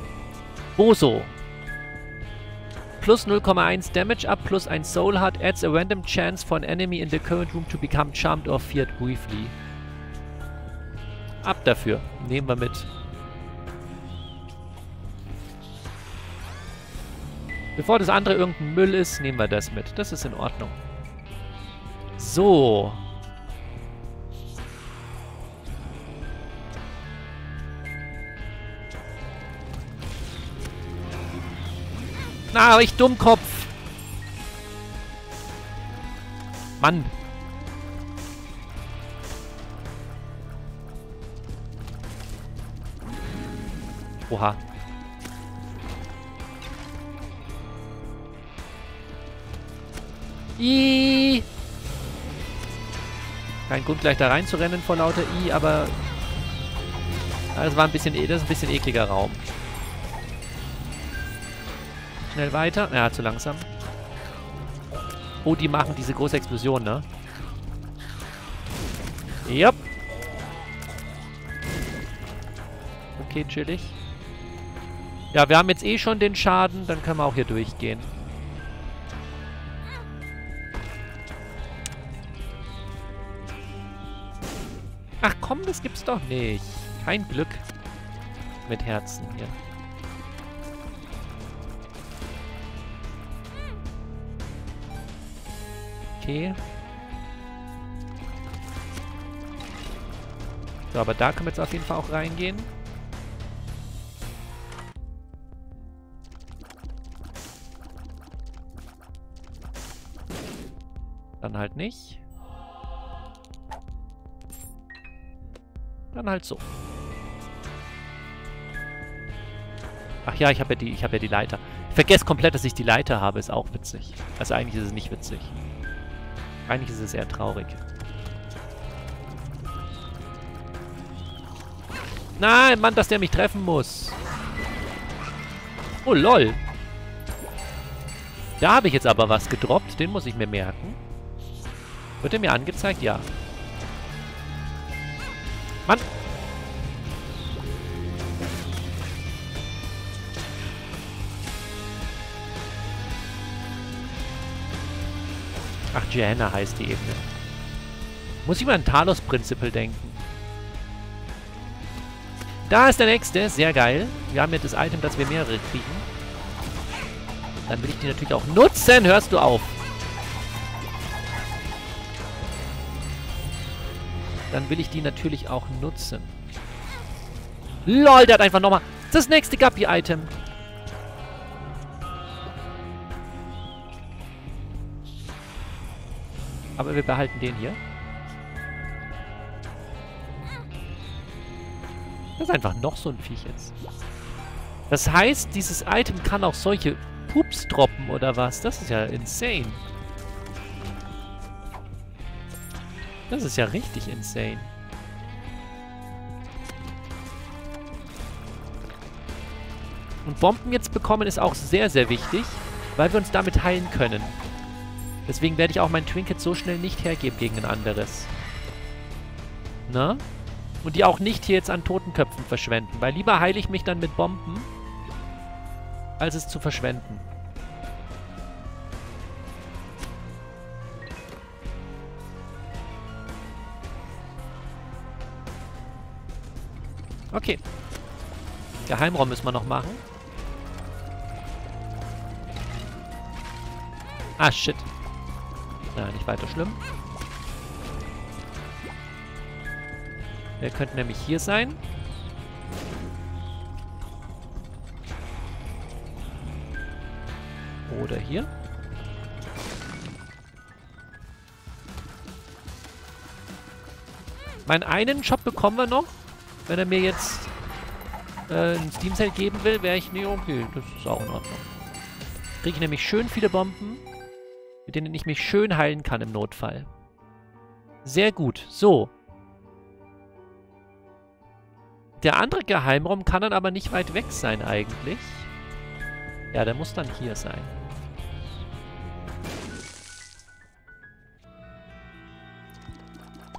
Bozo. Plus null Komma eins Damage up, plus ein Soul Heart, adds a random chance for an enemy in the current room to become charmed or feared briefly. Ab dafür. Nehmen wir mit. Bevor das andere irgendein Müll ist, nehmen wir das mit. Das ist in Ordnung. So. Na, aber ich Dummkopf. Mann. Oha. Iiii. Kein Grund, gleich da reinzurennen vor lauter I, aber Das war ein bisschen, das ist ein bisschen ekliger Raum. Schnell weiter. Ja, zu langsam. Oh, die machen diese große Explosion, ne? Jupp. Okay, chillig. Ja, wir haben jetzt eh schon den Schaden. Dann können wir auch hier durchgehen. Ach komm, das gibt's doch nicht. Kein Glück. Mit Herzen hier. Okay. So, aber da können wir jetzt auf jeden Fall auch reingehen. Dann halt nicht. Dann halt so. Ach ja, ich habe ja, hab ja die Leiter. Ich vergesse komplett, dass ich die Leiter habe. Ist auch witzig. Also eigentlich ist es nicht witzig. Eigentlich ist es eher traurig. Nein, Mann, dass der mich treffen muss. Oh, lol. Da habe ich jetzt aber was gedroppt. Den muss ich mir merken. Wird er mir angezeigt? Ja. Mann. Ach, Johanna heißt die Ebene. Muss ich mal an Talos Prinzip denken. Da ist der nächste. Sehr geil. Wir haben jetzt das Item, dass wir mehrere kriegen. Dann will ich die natürlich auch nutzen. Hörst du auf? Dann will ich die natürlich auch nutzen. LOL, der hat einfach nochmal... Das nächste Guppy-Item. Aber wir behalten den hier. Das ist einfach noch so ein Viech jetzt. Das heißt, dieses Item kann auch solche... Pups droppen oder was? Das ist ja insane. Das ist ja richtig insane. Und Bomben jetzt bekommen ist auch sehr, sehr wichtig, weil wir uns damit heilen können. Deswegen werde ich auch mein Trinket so schnell nicht hergeben gegen ein anderes. Na? Und die auch nicht hier jetzt an Totenköpfen verschwenden, weil lieber heile ich mich dann mit Bomben, als es zu verschwenden. Okay. Geheimraum müssen wir noch machen. Ah, shit. Nein, nicht weiter schlimm. Wir könnten nämlich hier sein. Oder hier. Meinen einen Shop bekommen wir noch. Wenn er mir jetzt äh, ein Steam-Set geben will, wäre ich... Nee, okay, das ist auch in Ordnung. Kriege ich nämlich schön viele Bomben, mit denen ich mich schön heilen kann im Notfall. Sehr gut. So. Der andere Geheimraum kann dann aber nicht weit weg sein eigentlich. Ja, der muss dann hier sein.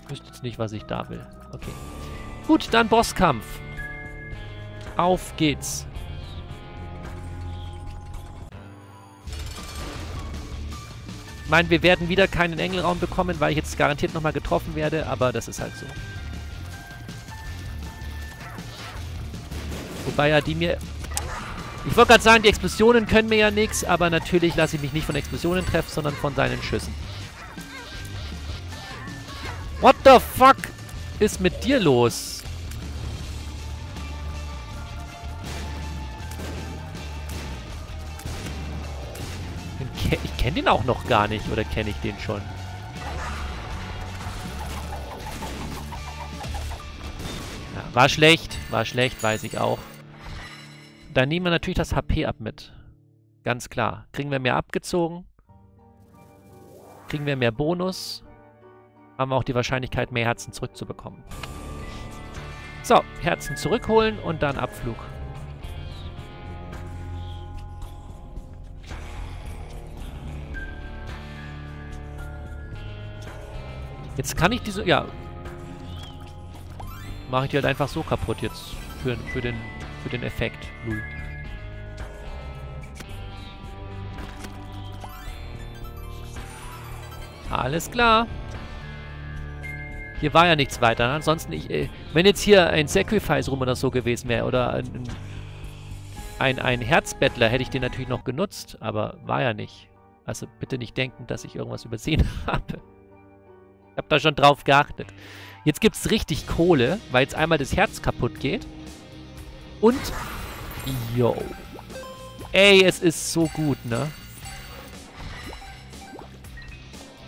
Ich wüsste jetzt nicht, was ich da will. Okay. Gut, dann Bosskampf. Auf geht's. Ich meine, wir werden wieder keinen Engelraum bekommen, weil ich jetzt garantiert nochmal getroffen werde, aber das ist halt so. Wobei ja die mir... Ich wollte gerade sagen, die Explosionen können mir ja nichts, aber natürlich lasse ich mich nicht von Explosionen treffen, sondern von seinen Schüssen. What the fuck ist mit dir los? Ich kenne den auch noch gar nicht, oder kenne ich den schon? Ja, war schlecht, war schlecht, weiß ich auch. Da nehmen wir natürlich das H P ab mit. Ganz klar. Kriegen wir mehr abgezogen. Kriegen wir mehr Bonus. Haben wir auch die Wahrscheinlichkeit, mehr Herzen zurückzubekommen. So, Herzen zurückholen und dann Abflug. Jetzt kann ich diese... Ja. Mache ich die halt einfach so kaputt jetzt. Für, für, den, für den Effekt. Null. Alles klar. Hier war ja nichts weiter. Ansonsten, ich, äh, wenn jetzt hier ein Sacrifice rum oder so gewesen wäre, oder ein, ein, ein Herzbettler, hätte ich den natürlich noch genutzt, aber war ja nicht. Also bitte nicht denken, dass ich irgendwas übersehen habe. Ich habe da schon drauf geachtet. Jetzt gibt es richtig Kohle, weil jetzt einmal das Herz kaputt geht. Und, yo. Ey, es ist so gut, ne?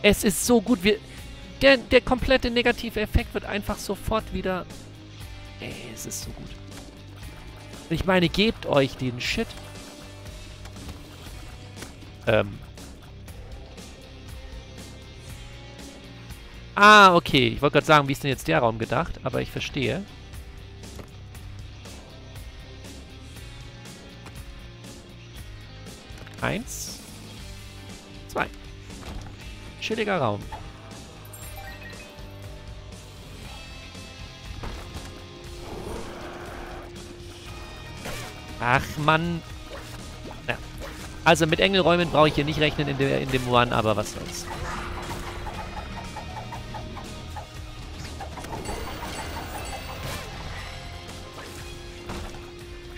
Es ist so gut, wir... Der, der komplette negative Effekt wird einfach sofort wieder... Ey, es ist so gut. Ich meine, gebt euch den Shit. Ähm. Ah, okay. Ich wollte gerade sagen, wie ist denn jetzt der Raum gedacht? Aber ich verstehe. Eins. Zwei. Chilliger Raum. Ach, Mann. Ja. Also mit Engelräumen brauche ich hier nicht rechnen in, der, in dem One, aber was soll's.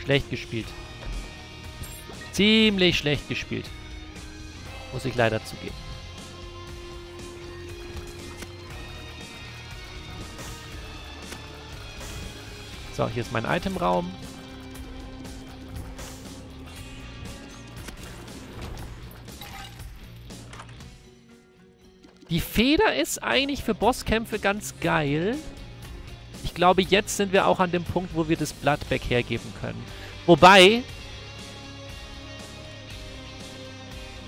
Schlecht gespielt. Ziemlich schlecht gespielt. Muss ich leider zugeben. So, hier ist mein Itemraum. Die Feder ist eigentlich für Bosskämpfe ganz geil. Ich glaube, jetzt sind wir auch an dem Punkt, wo wir das Bloodbag hergeben können. Wobei...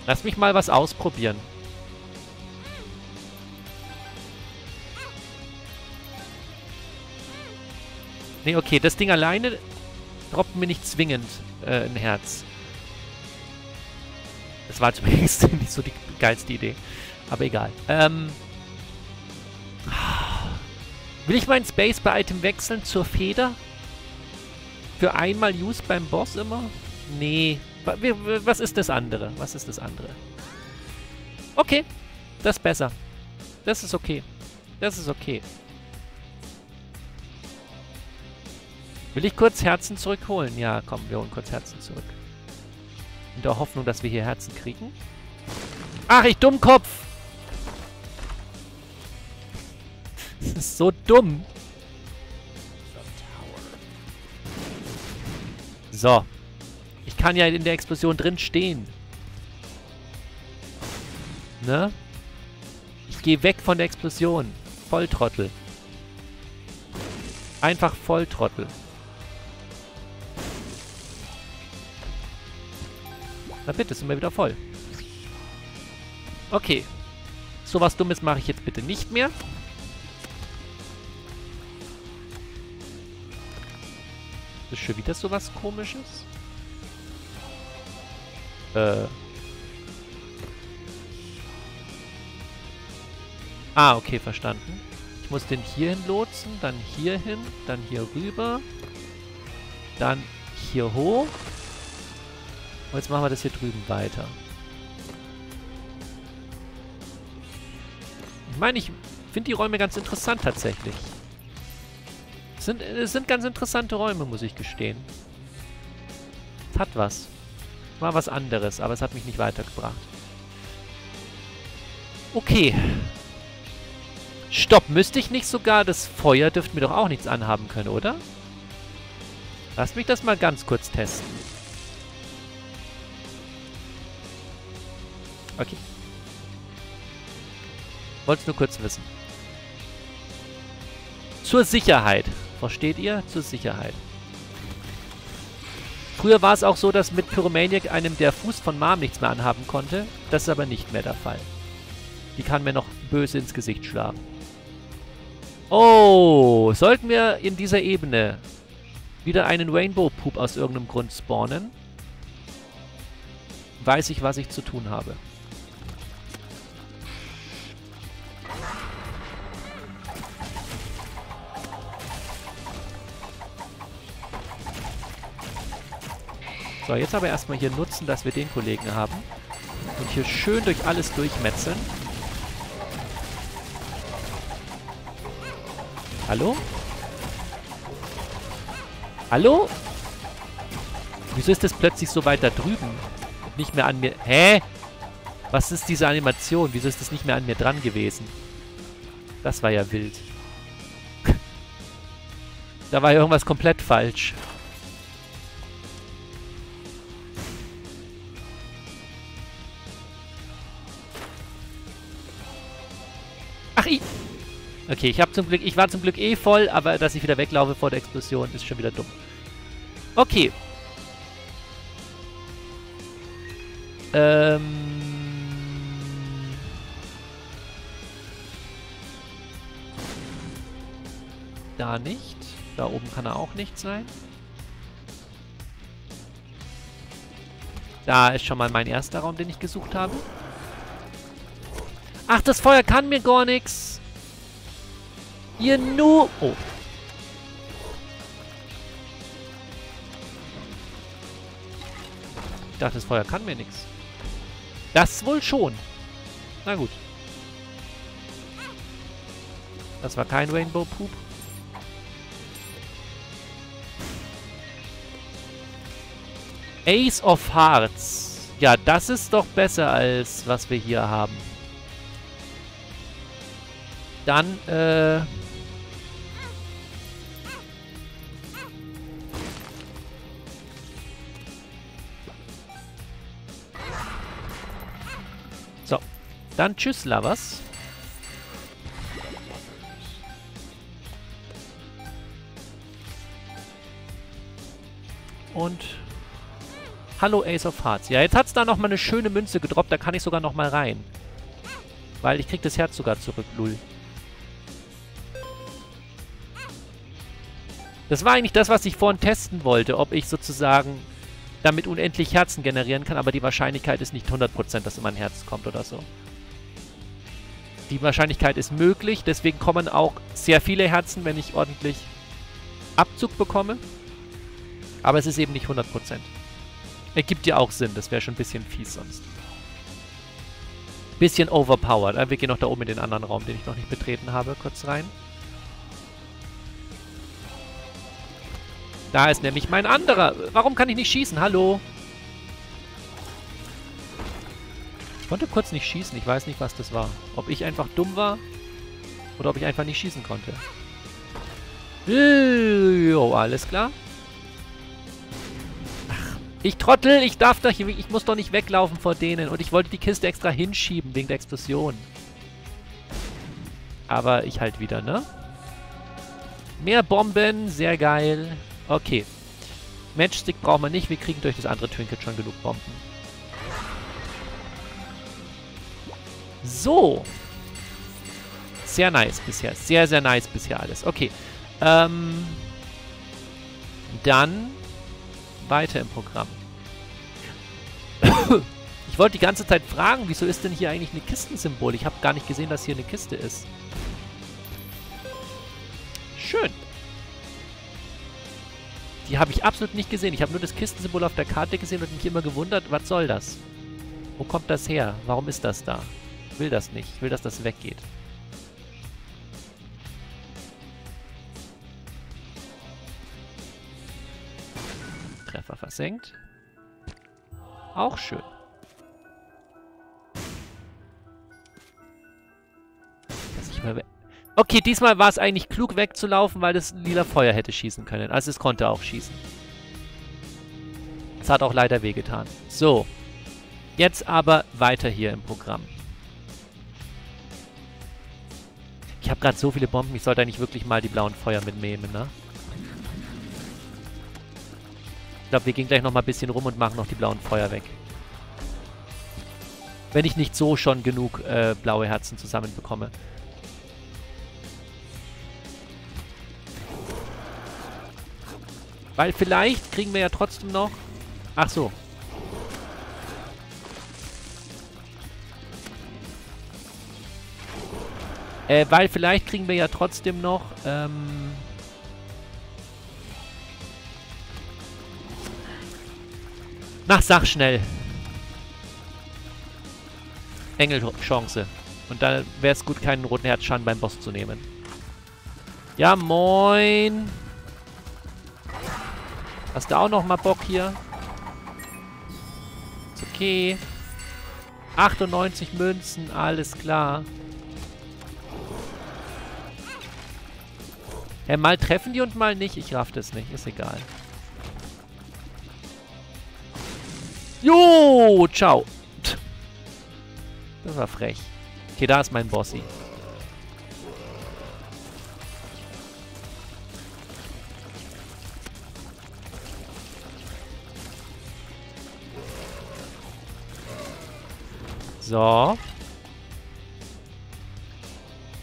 Lass mich mal was ausprobieren. Ne, okay, das Ding alleine droppt mir nicht zwingend äh, ein Herz. Das war zumindest nicht so die geilste Idee. Aber egal. Ähm. Will ich mein Space bei Item wechseln zur Feder? Für einmal Use beim Boss immer? Nee. Was ist das andere? Was ist das andere? Okay. Das ist besser. Das ist okay. Das ist okay. Will ich kurz Herzen zurückholen? Ja, komm, wir holen kurz Herzen zurück. In der Hoffnung, dass wir hier Herzen kriegen. Ach, ich Dummkopf! Das ist so dumm. So. Ich kann ja in der Explosion drin stehen. Ne? Ich gehe weg von der Explosion. Volltrottel. Einfach Volltrottel. Na bitte, sind wir wieder voll. Okay. So was Dummes mache ich jetzt bitte nicht mehr. Ist schon wieder so was Komisches? Äh. Ah, okay, verstanden. Ich muss den hier hin lotsen, dann hier hin, dann hier rüber, dann hier hoch. Und jetzt machen wir das hier drüben weiter. Ich meine, ich finde die Räume ganz interessant tatsächlich. Es sind, es sind ganz interessante Räume, muss ich gestehen. Es hat was. War was anderes, aber es hat mich nicht weitergebracht. Okay. Stopp, müsste ich nicht sogar... Das Feuer dürfte mir doch auch nichts anhaben können, oder? Lass mich das mal ganz kurz testen. Okay. Wollte es nur kurz wissen. Zur Sicherheit. Versteht ihr? Zur Sicherheit. Früher war es auch so, dass mit Pyromaniac einem der Fuß von Mom nichts mehr anhaben konnte. Das ist aber nicht mehr der Fall. Die kann mir noch böse ins Gesicht schlagen. Oh, sollten wir in dieser Ebene wieder einen Rainbow-Poop aus irgendeinem Grund spawnen, weiß ich, was ich zu tun habe. So, jetzt aber erstmal hier nutzen, dass wir den Kollegen haben. Und hier schön durch alles durchmetzeln. Hallo? Hallo? Wieso ist das plötzlich so weit da drüben? Und nicht mehr an mir... Hä? Was ist diese Animation? Wieso ist das nicht mehr an mir dran gewesen? Das war ja wild. Da war ja irgendwas komplett falsch. Okay, ich habe zum Glück, ich war zum Glück eh voll, aber dass ich wieder weglaufe vor der Explosion, ist schon wieder dumm. Okay. Ähm. Da nicht. Da oben kann er auch nicht sein. Da ist schon mal mein erster Raum, den ich gesucht habe. Ach, das Feuer kann mir gar nichts. Ihr nu... Oh. Ich dachte, das Feuer kann mir nichts. Das wohl schon. Na gut. Das war kein Rainbow-Poop. Ace of Hearts. Ja, das ist doch besser als was wir hier haben. Dann, äh... So, dann tschüss, Lovers. Und hallo, Ace of Hearts. Ja, jetzt hat's da nochmal eine schöne Münze gedroppt, da kann ich sogar nochmal rein. Weil ich krieg das Herz sogar zurück, Lul. Das war eigentlich das, was ich vorhin testen wollte, ob ich sozusagen damit unendlich Herzen generieren kann, aber die Wahrscheinlichkeit ist nicht hundert Prozent, dass immer ein Herz kommt oder so. Die Wahrscheinlichkeit ist möglich, deswegen kommen auch sehr viele Herzen, wenn ich ordentlich Abzug bekomme. Aber es ist eben nicht hundert Prozent. Ergibt ja auch Sinn, das wäre schon ein bisschen fies sonst. Bisschen overpowered. Wir gehen noch da oben in den anderen Raum, den ich noch nicht betreten habe, kurz rein. Da ist nämlich mein anderer. Warum kann ich nicht schießen? Hallo? Ich konnte kurz nicht schießen. Ich weiß nicht, was das war. Ob ich einfach dumm war oder ob ich einfach nicht schießen konnte. Jo, alles klar. Ach, ich Trottel. Ich darf doch hier, ich muss doch nicht weglaufen vor denen. Und ich wollte die Kiste extra hinschieben wegen der Explosion. Aber ich halt wieder, ne? Mehr Bomben. Sehr geil. Okay. Matchstick brauchen wir nicht. Wir kriegen durch das andere Trinket schon genug Bomben. So. Sehr nice bisher. Sehr, sehr nice bisher alles. Okay. Ähm. Dann weiter im Programm. Ich wollte die ganze Zeit fragen, wieso ist denn hier eigentlich eine Kistensymbol? Ich habe gar nicht gesehen, dass hier eine Kiste ist. Schön. Die habe ich absolut nicht gesehen. Ich habe nur das Kistensymbol auf der Karte gesehen und mich immer gewundert, was soll das? Wo kommt das her? Warum ist das da? Ich will das nicht. Ich will, dass das weggeht. Treffer versenkt. Auch schön. Dass ich mal... Okay, diesmal war es eigentlich klug wegzulaufen, weil das lila Feuer hätte schießen können. Also es konnte auch schießen. Es hat auch leider wehgetan. So. Jetzt aber weiter hier im Programm. Ich habe gerade so viele Bomben, ich sollte eigentlich wirklich mal die blauen Feuer mitnehmen, ne? Ich glaube, wir gehen gleich nochmal ein bisschen rum und machen noch die blauen Feuer weg. Wenn ich nicht so schon genug äh, blaue Herzen zusammenbekomme. Weil vielleicht kriegen wir ja trotzdem noch... Ach so. Äh, weil vielleicht kriegen wir ja trotzdem noch... Ähm Na, sag schnell. Engelchance. Und dann wäre es gut, keinen roten Herzschaden beim Boss zu nehmen. Ja, moin. Hast du auch noch mal Bock hier? Ist okay. achtundneunzig Münzen, alles klar. Hä, mal treffen die und mal nicht. Ich raff das nicht, ist egal. Jo, ciao. Das war frech. Okay, da ist mein Bossi. So.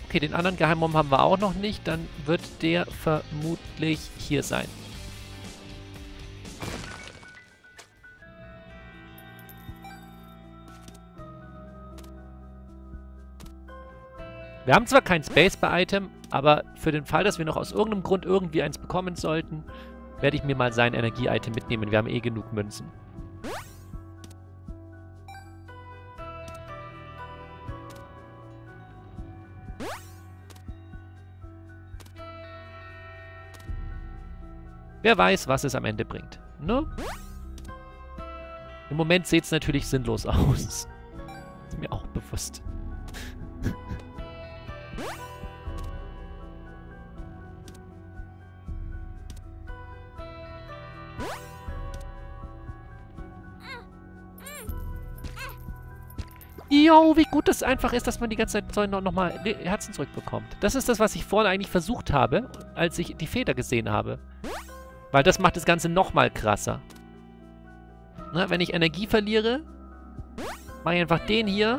Okay, den anderen Geheimraum haben wir auch noch nicht. Dann wird der vermutlich hier sein. Wir haben zwar kein Space bei Item, aber für den Fall, dass wir noch aus irgendeinem Grund irgendwie eins bekommen sollten, werde ich mir mal sein Energie-Item mitnehmen. Wir haben eh genug Münzen. Wer weiß, was es am Ende bringt, ne? Im Moment sieht es natürlich sinnlos aus. Ist mir auch bewusst. Jo, wie gut das einfach ist, dass man die ganze Zeit nochmal Herzen zurückbekommt. Das ist das, was ich vorhin eigentlich versucht habe, als ich die Feder gesehen habe. Weil das macht das Ganze nochmal krasser. Na, wenn ich Energie verliere, mache ich einfach den hier.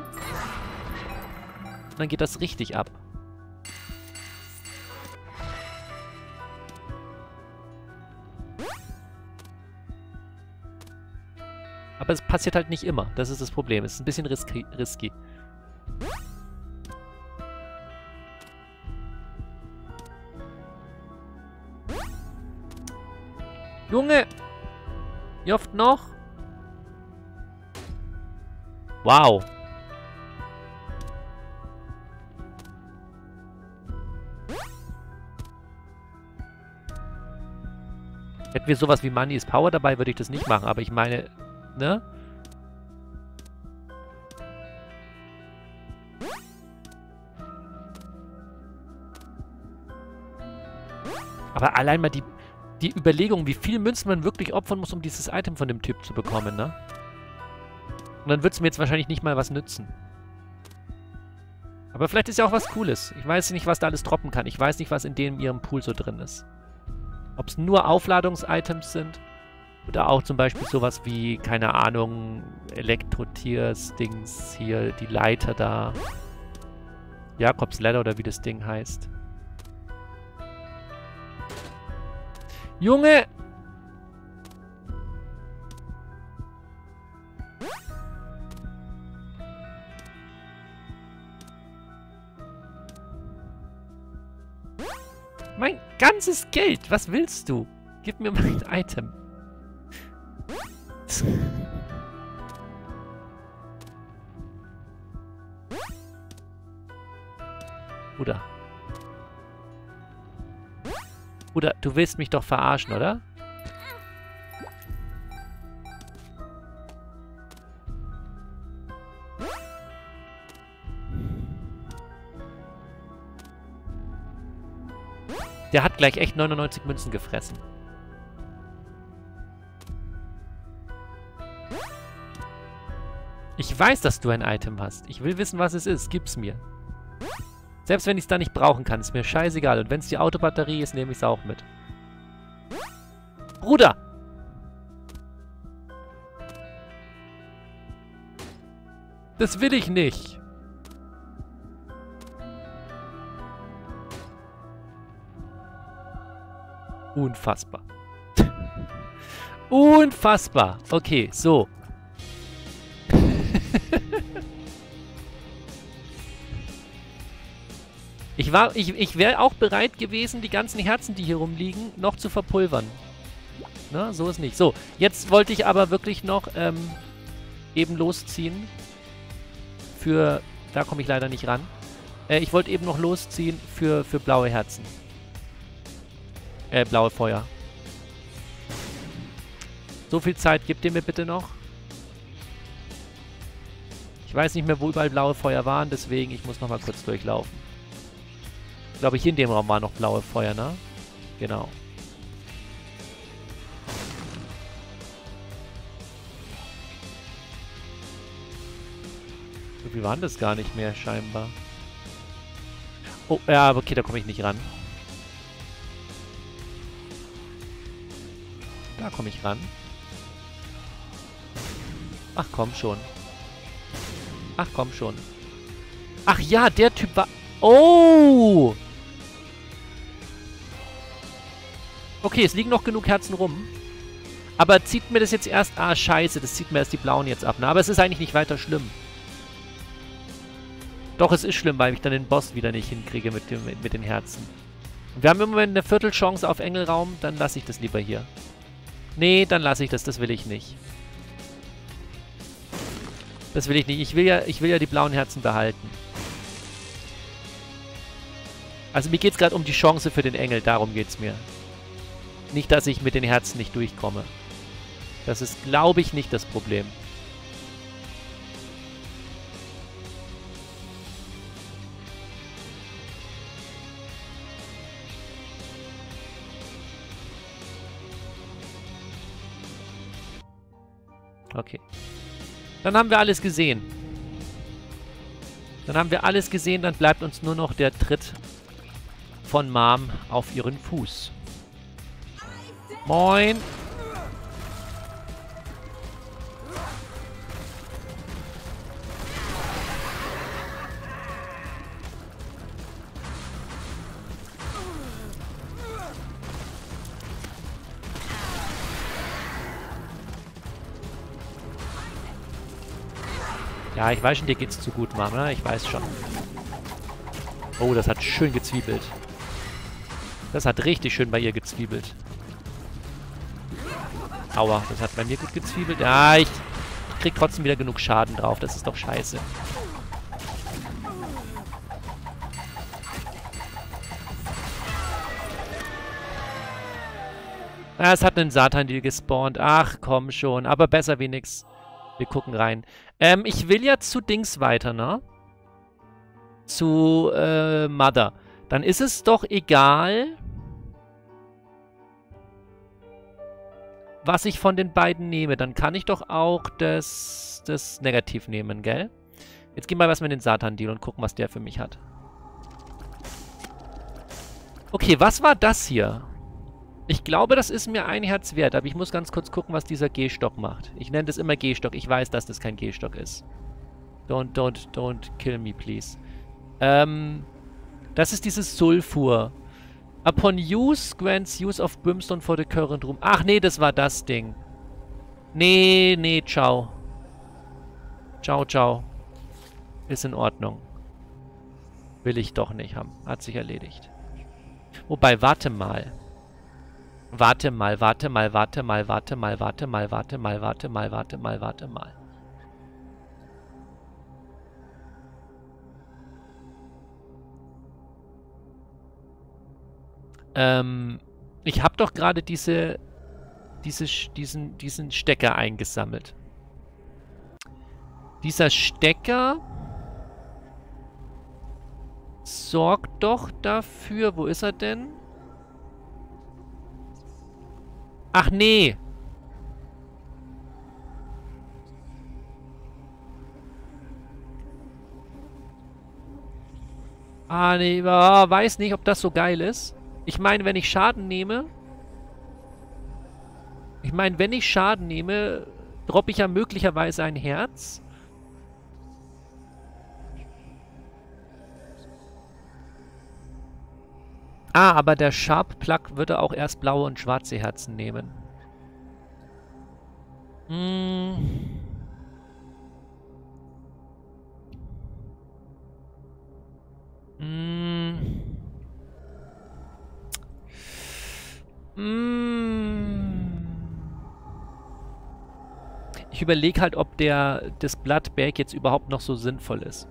Und dann geht das richtig ab. Aber es passiert halt nicht immer. Das ist das Problem. Es ist ein bisschen risky. risky. Junge! Jofft noch? Wow! Hätten wir sowas wie Money is Power dabei, würde ich das nicht machen. Aber ich meine... Ne? Aber allein mal die, die Überlegung, wie viel Münzen man wirklich opfern muss, um dieses Item von dem Typ zu bekommen, ne? Und dann wird es mir jetzt wahrscheinlich nicht mal was nützen. Aber vielleicht ist ja auch was Cooles. Ich weiß nicht, was da alles droppen kann. Ich weiß nicht, was in dem ihrem Pool so drin ist. Ob es nur Aufladungs-Items sind. Oder auch zum Beispiel sowas wie, keine Ahnung, Elektro-Tiers-Dings hier, die Leiter da. Jakobs Ladder oder wie das Ding heißt. Junge! Mein ganzes Geld, was willst du? Gib mir mein Item. Oder? Oder du willst mich doch verarschen, oder? Der hat gleich echt neunundneunzig Münzen gefressen. Ich weiß, dass du ein Item hast. Ich will wissen, was es ist. Gib's mir. Selbst wenn ich es da nicht brauchen kann, ist mir scheißegal. Und wenn es die Autobatterie ist, nehme ich es auch mit. Bruder! Das will ich nicht. Unfassbar. Unfassbar. Okay, so. Ich war, ich, ich wäre auch bereit gewesen, die ganzen Herzen, die hier rumliegen, noch zu verpulvern. Na, so ist nicht. So, jetzt wollte ich aber wirklich noch ähm, eben losziehen. Für, da komme ich leider nicht ran. Äh, ich wollte eben noch losziehen für, für blaue Herzen. Äh, blaue Feuer. So viel Zeit, gebt ihr mir bitte noch. Ich weiß nicht mehr, wo überall blaue Feuer waren, deswegen ich muss nochmal kurz durchlaufen. Ich glaube, hier in dem Raum waren noch blaue Feuer, ne? Genau. Irgendwie waren das gar nicht mehr, scheinbar. Oh, ja, okay, da komme ich nicht ran. Da komme ich ran. Ach, komm schon. Ach, komm schon. Ach ja, der Typ war... Oh! Okay, es liegen noch genug Herzen rum. Aber zieht mir das jetzt erst... Ah, scheiße, das zieht mir erst die blauen jetzt ab. Na, aber es ist eigentlich nicht weiter schlimm. Doch, es ist schlimm, weil ich dann den Boss wieder nicht hinkriege mit, dem, mit den Herzen. Wir haben im Moment eine Viertelchance auf Engelraum, dann lasse ich das lieber hier. Nee, dann lasse ich das, das will ich nicht. Das will ich nicht. Ich will ja, ich will ja die blauen Herzen behalten. Also mir geht es gerade um die Chance für den Engel, darum geht es mir. Nicht, dass ich mit den Herzen nicht durchkomme. Das ist, glaube ich, nicht das Problem. Okay. Dann haben wir alles gesehen. Dann haben wir alles gesehen, dann bleibt uns nur noch der Tritt von Mom auf ihren Fuß. Moin! Ja, ich weiß schon, dir geht's zu gut, Mom, ne? Ich weiß schon. Oh, das hat schön gezwiebelt. Das hat richtig schön bei ihr gezwiebelt. Aua, das hat bei mir gut gezwiebelt. Ah, ich krieg trotzdem wieder genug Schaden drauf. Das ist doch scheiße. Ah, es hat einen Satan-Deal gespawnt. Ach, komm schon. Aber besser wie nix. Wir gucken rein. Ähm, ich will ja zu Dings weiter, ne? Zu äh, Mother. Dann ist es doch egal... was ich von den beiden nehme, dann kann ich doch auch das, das Negativ nehmen, gell? Jetzt gehen wir mal was mit den Satan-Deal und gucken, was der für mich hat. Okay, was war das hier? Ich glaube, das ist mir ein Herz wert, aber ich muss ganz kurz gucken, was dieser G-Stock macht. Ich nenne das immer G-Stock. Ich weiß, dass das kein G-Stock ist. Don't, don't, don't kill me, please. Ähm, das ist dieses Sulfur. Upon use, grants use of Brimstone for the current room. Ach nee, das war das Ding. Nee, nee, ciao. Ciao, ciao. Ist in Ordnung. Will ich doch nicht haben. Hat sich erledigt. Wobei, warte mal. Warte mal, warte mal, warte mal, warte mal, warte mal, warte mal, warte mal, warte mal, warte mal. Ähm, ich habe doch gerade diese, diese, diesen, diesen Stecker eingesammelt. Dieser Stecker sorgt doch dafür, wo ist er denn? Ach nee! Ah nee, weiß nicht, ob das so geil ist. Ich meine, wenn ich Schaden nehme... Ich meine, wenn ich Schaden nehme, droppe ich ja möglicherweise ein Herz. Ah, aber der Sharp Plug würde auch erst blaue und schwarze Herzen nehmen. Hm. Hm. Hm. Ich überlege halt, ob der das Bloodbag jetzt überhaupt noch so sinnvoll ist.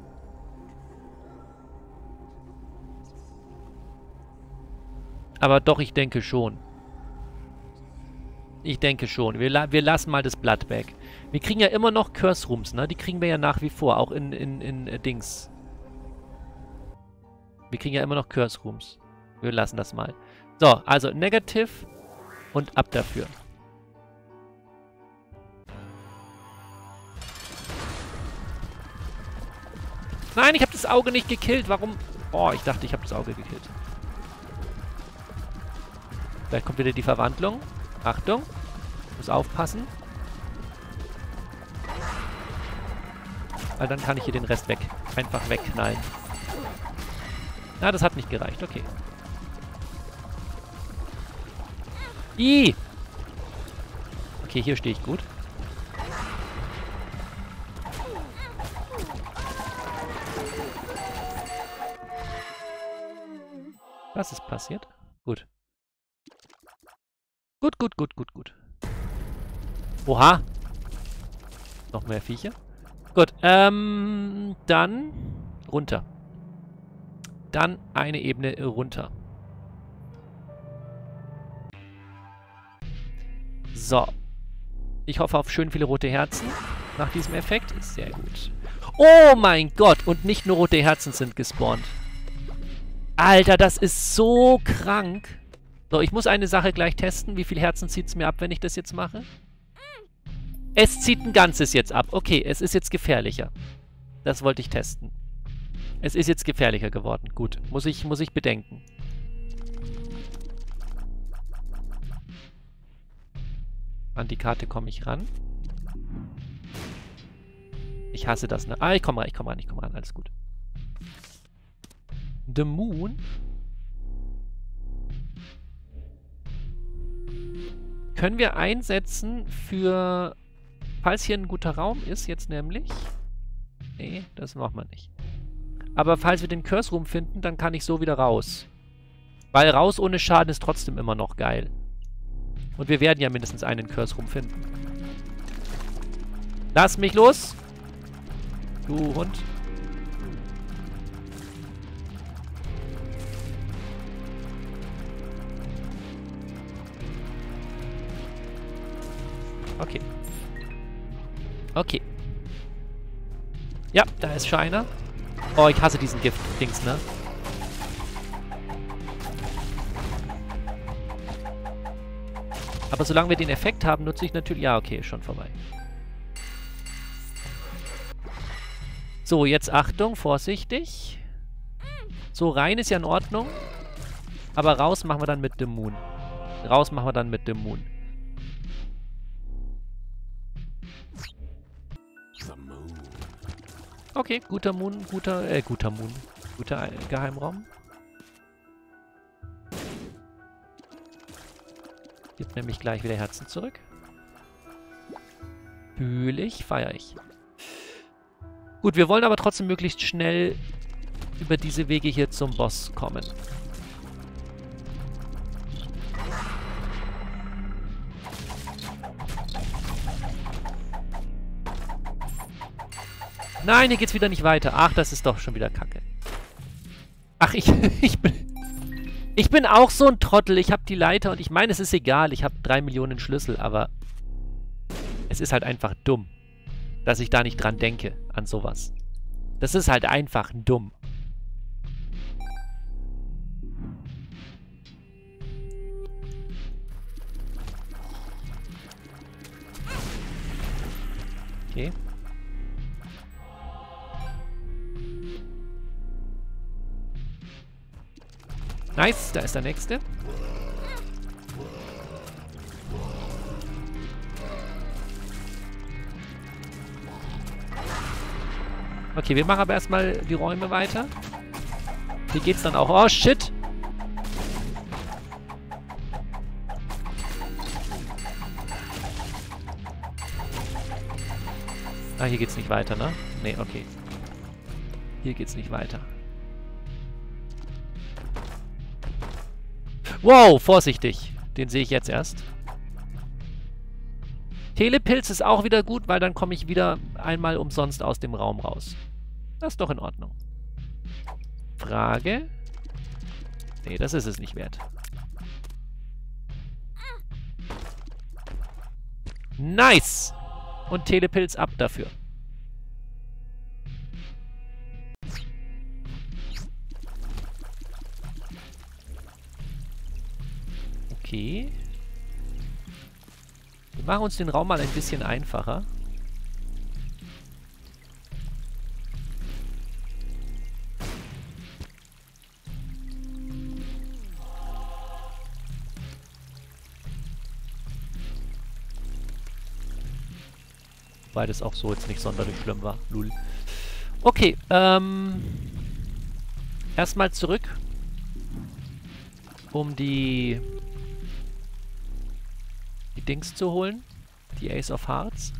Aber doch, ich denke schon. Ich denke schon. Wir, la wir lassen mal das Blatt weg. Wir kriegen ja immer noch Curse Rooms, ne? Die kriegen wir ja nach wie vor, auch in, in, in äh, Dings. Wir kriegen ja immer noch Curse Rooms. Wir lassen das mal. So, also Negative und ab dafür. Nein, ich habe das Auge nicht gekillt. Warum? Oh, ich dachte, ich habe das Auge gekillt. Vielleicht kommt wieder die Verwandlung. Achtung. Muss aufpassen. Weil dann kann ich hier den Rest weg. Einfach wegknallen. Na, das hat nicht gereicht. Okay. Ih! Okay, hier stehe ich gut. Was ist passiert? Gut. Gut, gut, gut, gut, gut. Oha. Noch mehr Viecher. Gut, ähm, dann runter. Dann eine Ebene runter. So. Ich hoffe auf schön viele rote Herzen nach diesem Effekt. Ist sehr gut. Oh mein Gott! Und nicht nur rote Herzen sind gespawnt. Alter, das ist so krank. So, ich muss eine Sache gleich testen. Wie viel Herzen zieht es mir ab, wenn ich das jetzt mache? Es zieht ein ganzes jetzt ab. Okay, es ist jetzt gefährlicher. Das wollte ich testen. Es ist jetzt gefährlicher geworden. Gut, muss ich, muss ich bedenken. An die Karte komme ich ran. Ich hasse das, ne? Ah, ich komme ran, ich komme ran, ich komme ran. Alles gut. The Moon... Können wir einsetzen für, falls hier ein guter Raum ist, jetzt nämlich. Nee, das machen wir nicht. Aber falls wir den Curse Room finden, dann kann ich so wieder raus. Weil raus ohne Schaden ist trotzdem immer noch geil. Und wir werden ja mindestens einen Curse Room finden. Lass mich los! Du Hund. Okay. Okay. Ja, da ist Shiner. Oh, ich hasse diesen Gift-Dings, ne? Aber solange wir den Effekt haben, nutze ich natürlich... Ja, okay, schon vorbei. So, jetzt Achtung, vorsichtig. So, rein ist ja in Ordnung. Aber raus machen wir dann mit The Moon. Raus machen wir dann mit The Moon. Okay, guter Moon, guter, äh, guter Moon. Guter Geheimraum. Gibt nämlich gleich wieder Herzen zurück. Fühle ich, feiere ich. Gut, wir wollen aber trotzdem möglichst schnell über diese Wege hier zum Boss kommen. Nein, hier geht's wieder nicht weiter. Ach, das ist doch schon wieder Kacke. Ach, ich, ich bin... Ich bin auch so ein Trottel. Ich habe die Leiter und ich meine, es ist egal. Ich habe drei Millionen Schlüssel, aber... Es ist halt einfach dumm, dass ich da nicht dran denke, an sowas. Das ist halt einfach dumm. Okay. Nice, da ist der nächste. Okay, wir machen aber erstmal die Räume weiter. Hier geht's dann auch. Oh, shit! Ah, hier geht's nicht weiter, ne? Ne, okay. Hier geht's nicht weiter. Wow, vorsichtig. Den sehe ich jetzt erst. Telepilz ist auch wieder gut, weil dann komme ich wieder einmal umsonst aus dem Raum raus. Das ist doch in Ordnung. Frage? Nee, das ist es nicht wert. Nice! Und Telepilz ab dafür. Okay. Wir machen uns den Raum mal ein bisschen einfacher. Weil das auch so jetzt nicht sonderlich schlimm war. Lul. Okay, ähm... erstmal zurück. Um die... die Dings zu holen. Die Ace of Hearts.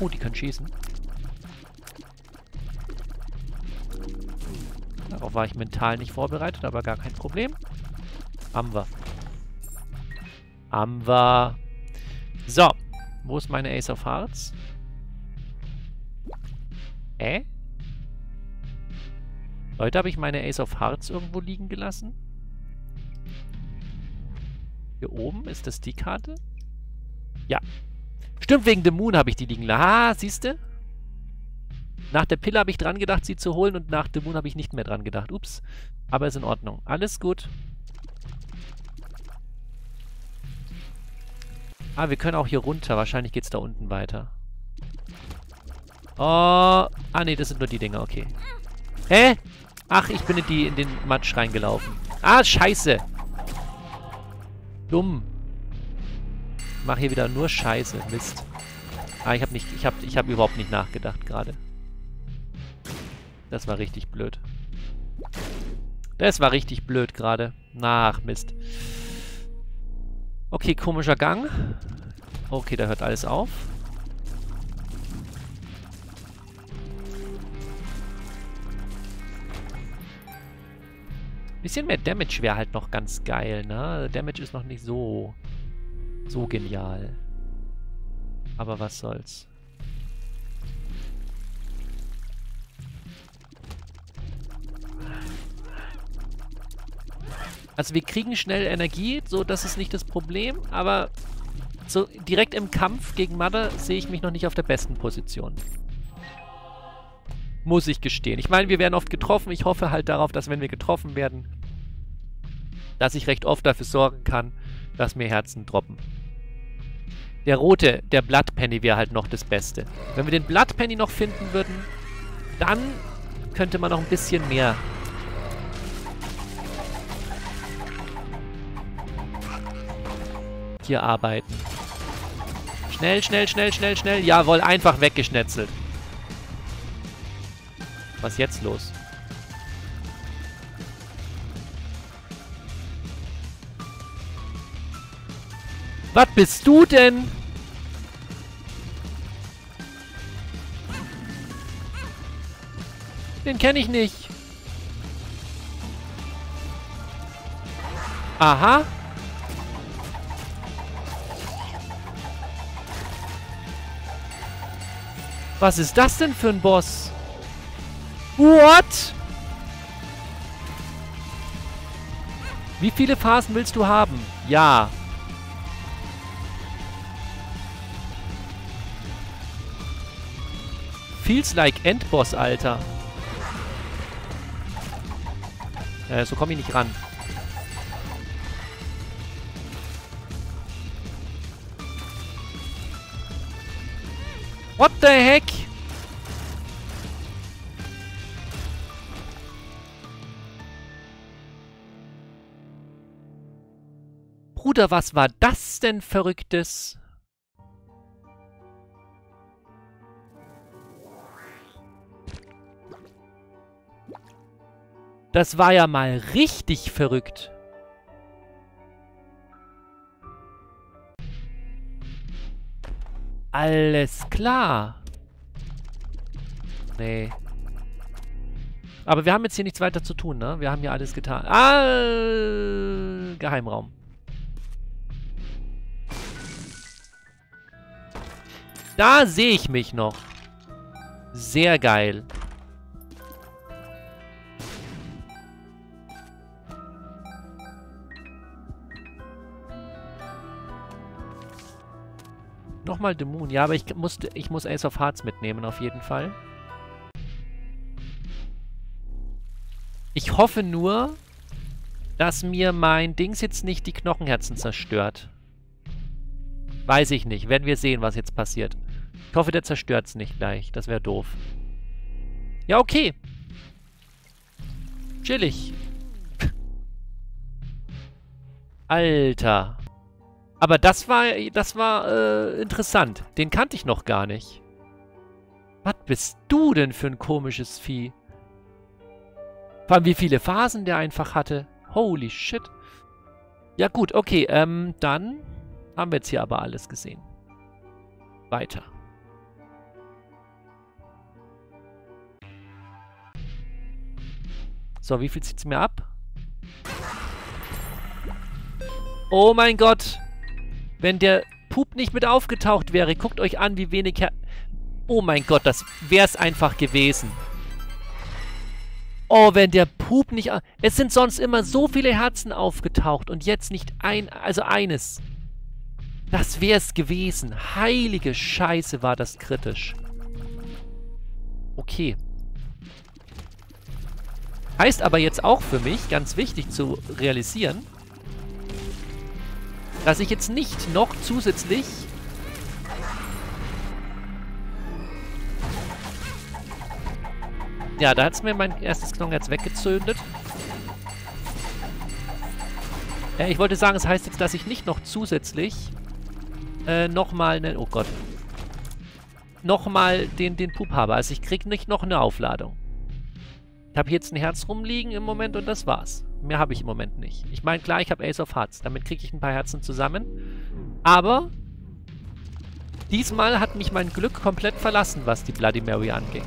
Oh, die können schießen. Darauf war ich mental nicht vorbereitet, aber gar kein Problem. Amber. Amber. So. Wo ist meine Ace of Hearts? Äh? Leute, habe ich meine Ace of Hearts irgendwo liegen gelassen? Hier oben? Ist das die Karte? Ja. Stimmt, wegen The Moon habe ich die liegen lassen. Ah, siehst du? Nach der Pille habe ich dran gedacht, sie zu holen, und nach The Moon habe ich nicht mehr dran gedacht. Ups. Aber ist in Ordnung. Alles gut. Ah, wir können auch hier runter. Wahrscheinlich geht's da unten weiter. Oh. Ah, nee, das sind nur die Dinger. Okay. Hä? Ach, ich bin in, die, in den Matsch reingelaufen. Ah, scheiße. Dumm. Ich mache hier wieder nur Scheiße. Mist. Ah, ich habe nicht, ich habe, ich habe überhaupt nicht nachgedacht gerade. Das war richtig blöd. Das war richtig blöd gerade. Ach, Mist. Okay, komischer Gang. Okay, da hört alles auf. Bisschen mehr Damage wäre halt noch ganz geil, ne? Damage ist noch nicht so... so genial. Aber was soll's. Also wir kriegen schnell Energie, so das ist nicht das Problem, aber so direkt im Kampf gegen Mother sehe ich mich noch nicht auf der besten Position. Muss ich gestehen. Ich meine, wir werden oft getroffen. Ich hoffe halt darauf, dass wenn wir getroffen werden, dass ich recht oft dafür sorgen kann, dass mir Herzen droppen. Der rote, der Blood Penny wäre halt noch das Beste. Wenn wir den Blood Penny noch finden würden, dann könnte man noch ein bisschen mehr. Hier arbeiten. Schnell, schnell, schnell, schnell, schnell. Jawohl, einfach weggeschnetzelt. Was ist jetzt los? Was bist du denn? Den kenne ich nicht. Aha. Was ist das denn für ein Boss? What? Wie viele Phasen willst du haben? Ja. Feels like Endboss, Alter. Äh, so komme ich nicht ran. What the heck? Bruder, was war das denn Verrücktes? Das war ja mal richtig verrückt. Alles klar. Nee. Aber wir haben jetzt hier nichts weiter zu tun, ne? Wir haben hier alles getan. Ah! Geheimraum. Da sehe ich mich noch. Sehr geil. Nochmal The Moon. Ja, aber ich muss, ich muss Ace of Hearts mitnehmen, auf jeden Fall. Ich hoffe nur, dass mir mein Dings jetzt nicht die Knochenherzen zerstört. Weiß ich nicht. Werden wir sehen, was jetzt passiert. Ich hoffe, der zerstört es nicht gleich. Das wäre doof. Ja, okay. Chillig. Alter. Aber das war, das war äh, interessant. Den kannte ich noch gar nicht. Was bist du denn für ein komisches Vieh? Vor allem, wie viele Phasen der einfach hatte. Holy shit. Ja gut, okay. Ähm, dann haben wir jetzt hier aber alles gesehen. Weiter. So, wie viel zieht es mir ab? Oh mein Gott. Wenn der Pup nicht mit aufgetaucht wäre, guckt euch an, wie wenig Her... Oh mein Gott, das wär's einfach gewesen. Oh, wenn der Pup nicht... Es sind sonst immer so viele Herzen aufgetaucht und jetzt nicht ein... Also eines. Das wär's gewesen. Heilige Scheiße, war das kritisch. Okay. Heißt aber jetzt auch für mich, ganz wichtig zu realisieren... dass ich jetzt nicht noch zusätzlich ja, da hat es mir mein erstes Knochenherz weggezündet. Äh, ich wollte sagen, es heißt jetzt, dass ich nicht noch zusätzlich äh, nochmal ne, oh Gott, nochmal den, den Pup habe. Also ich krieg nicht noch eine Aufladung. Ich habe jetzt ein Herz rumliegen im Moment und das war's. Mehr habe ich im Moment nicht. Ich meine, klar, ich habe Ace of Hearts. Damit kriege ich ein paar Herzen zusammen. Aber diesmal hat mich mein Glück komplett verlassen, was die Bloody Mary anging.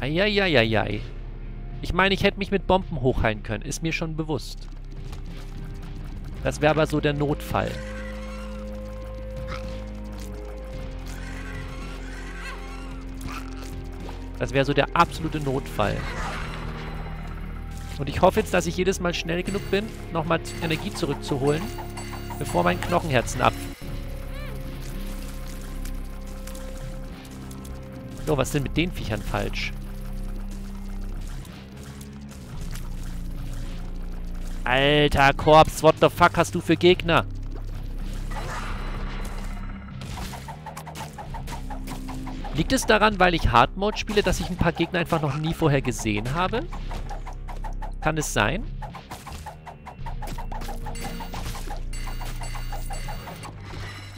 Eieieiei. Ich meine, ich hätte mich mit Bomben hochheilen können. Ist mir schon bewusst. Das wäre aber so der Notfall. Das wäre so der absolute Notfall. Und ich hoffe jetzt, dass ich jedes Mal schnell genug bin, nochmal Energie zurückzuholen, bevor mein Knochenherzen ab... So, was ist denn mit den Viechern falsch? Alter Korps, what the fuck hast du für Gegner? Liegt es daran, weil ich Hard Mode spiele, dass ich ein paar Gegner einfach noch nie vorher gesehen habe? Kann es sein?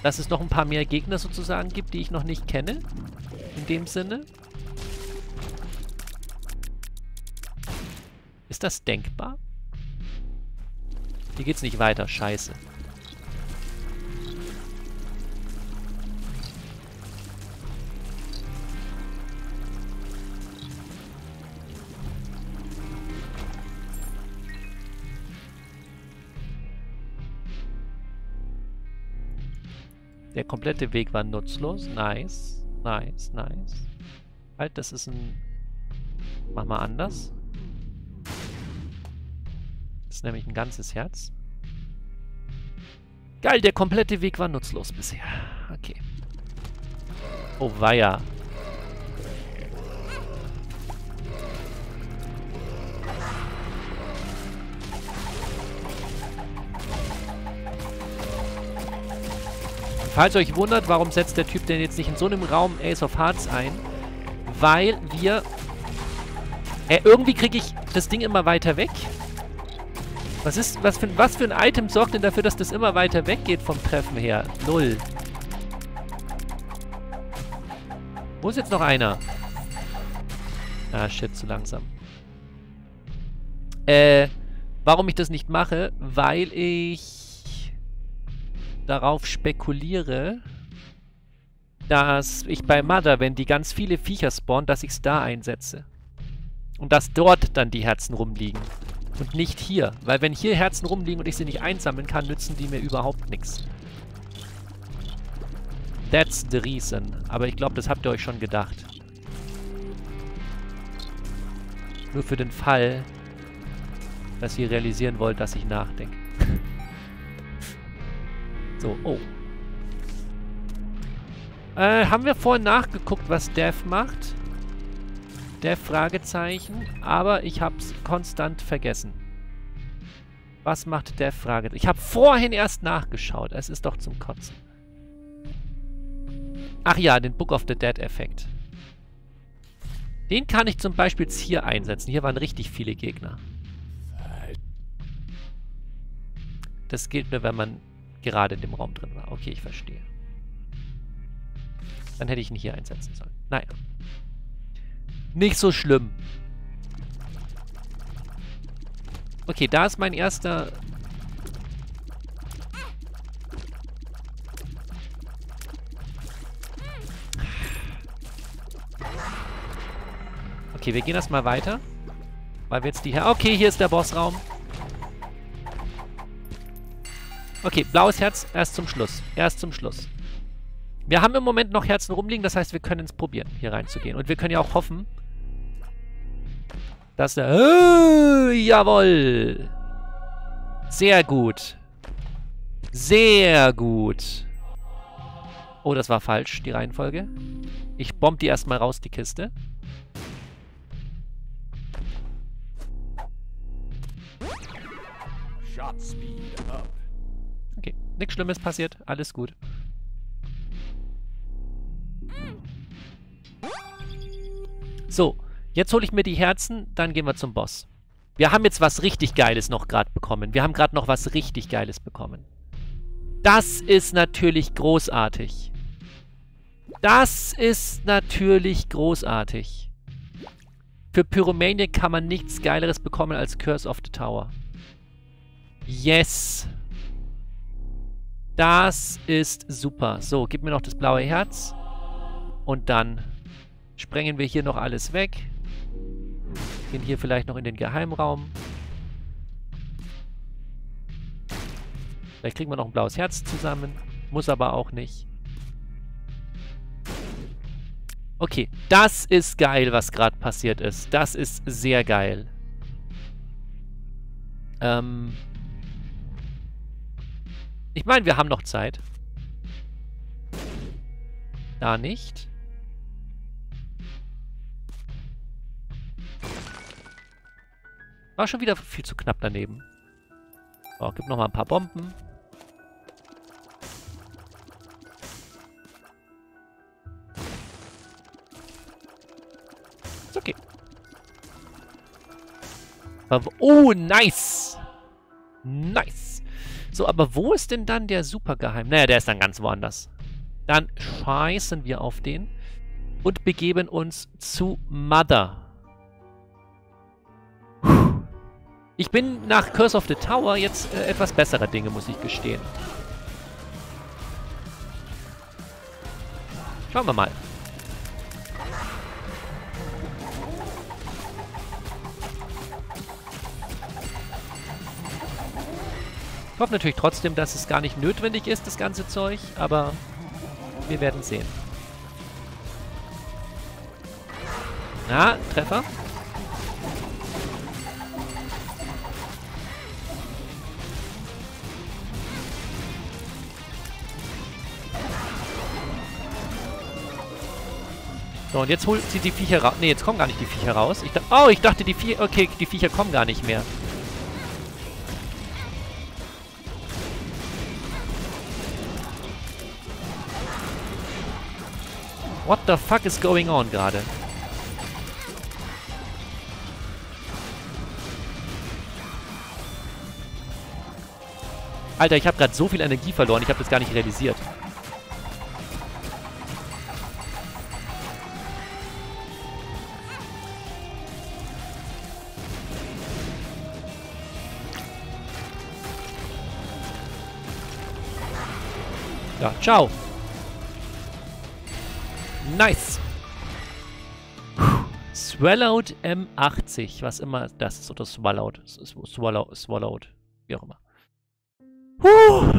Dass es noch ein paar mehr Gegner sozusagen gibt, die ich noch nicht kenne? In dem Sinne? Ist das denkbar? Hier geht's nicht weiter, scheiße. Der komplette Weg war nutzlos. Nice. Nice, nice. Halt, das ist ein... Mach mal anders. Das ist nämlich ein ganzes Herz. Geil, der komplette Weg war nutzlos bisher. Okay. Oh, weia. Falls euch wundert, warum setzt der Typ denn jetzt nicht in so einem Raum Ace of Hearts ein? Weil wir Äh, irgendwie kriege ich das Ding immer weiter weg. Was ist, was für, was für ein Item sorgt denn dafür, dass das immer weiter weggeht vom Treffen her? Null. Wo ist jetzt noch einer? Ah, shit, zu langsam. Äh, warum ich das nicht mache? Weil ich darauf spekuliere, dass ich bei Mother, wenn die ganz viele Viecher spawnen, dass ich es da einsetze. Und dass dort dann die Herzen rumliegen. Und nicht hier. Weil wenn hier Herzen rumliegen und ich sie nicht einsammeln kann, nützen die mir überhaupt nichts. That's the reason. Aber ich glaube, das habt ihr euch schon gedacht. Nur für den Fall, dass ihr realisieren wollt, dass ich nachdenke. So, oh. Äh, haben wir vorhin nachgeguckt, was Dev macht? Dev Fragezeichen, aber ich hab's konstant vergessen. Was macht Dev Fragezeichen? Ich habe vorhin erst nachgeschaut. Es ist doch zum Kotzen. Ach ja, den Book of the Dead Effekt. Den kann ich zum Beispiel jetzt hier einsetzen. Hier waren richtig viele Gegner. Das gilt nur, wenn man gerade in dem Raum drin war. Okay, ich verstehe. Dann hätte ich ihn hier einsetzen sollen. Naja. Nicht so schlimm. Okay, da ist mein erster... Okay, wir gehen das mal weiter. Weil wir jetzt die... Her okay, hier ist der Bossraum. Okay, blaues Herz erst zum Schluss. Erst zum Schluss. Wir haben im Moment noch Herzen rumliegen, das heißt, wir können es probieren, hier reinzugehen. Und wir können ja auch hoffen, dass der... Oh, jawohl! Sehr gut. Sehr gut. Oh, das war falsch, die Reihenfolge. Ich bomb die erstmal raus, die Kiste. Okay, nichts Schlimmes passiert, alles gut. So, jetzt hole ich mir die Herzen, dann gehen wir zum Boss. Wir haben jetzt was richtig Geiles noch gerade bekommen. Wir haben gerade noch was richtig Geiles bekommen. Das ist natürlich großartig. Das ist natürlich großartig. Für Pyromaniac kann man nichts Geileres bekommen als Curse of the Tower. Yes. Das ist super. So, gib mir noch das blaue Herz. Und dann sprengen wir hier noch alles weg. Gehen hier vielleicht noch in den Geheimraum. Vielleicht kriegen wir noch ein blaues Herz zusammen. Muss aber auch nicht. Okay, das ist geil, was gerade passiert ist. Das ist sehr geil. Ähm... Ich meine, wir haben noch Zeit. Da nicht. War schon wieder viel zu knapp daneben. Oh, gibt nochmal ein paar Bomben. Ist okay. Aber, oh, nice. Nice. So, aber wo ist denn dann der Supergeheim? Naja, der ist dann ganz woanders. Dann scheißen wir auf den und begeben uns zu Mother. Ich bin nach Curse of the Tower jetzt äh, etwas besserer Dinge, muss ich gestehen. Schauen wir mal. Ich hoffe natürlich trotzdem, dass es gar nicht notwendig ist, das ganze Zeug, aber wir werden sehen. Na, Treffer. So, und jetzt holt sie die Viecher raus. Ne, jetzt kommen gar nicht die Viecher raus. Ich oh, ich dachte, die Viecher... Okay, die Viecher kommen gar nicht mehr. What the fuck is going on gerade? Alter, ich habe gerade so viel Energie verloren, ich habe das gar nicht realisiert. Ja, ciao. Nice. Puh. Swallowed M achtzig, was immer das ist, oder Swallowed, Swallow, Swallowed, wie auch immer. Puh.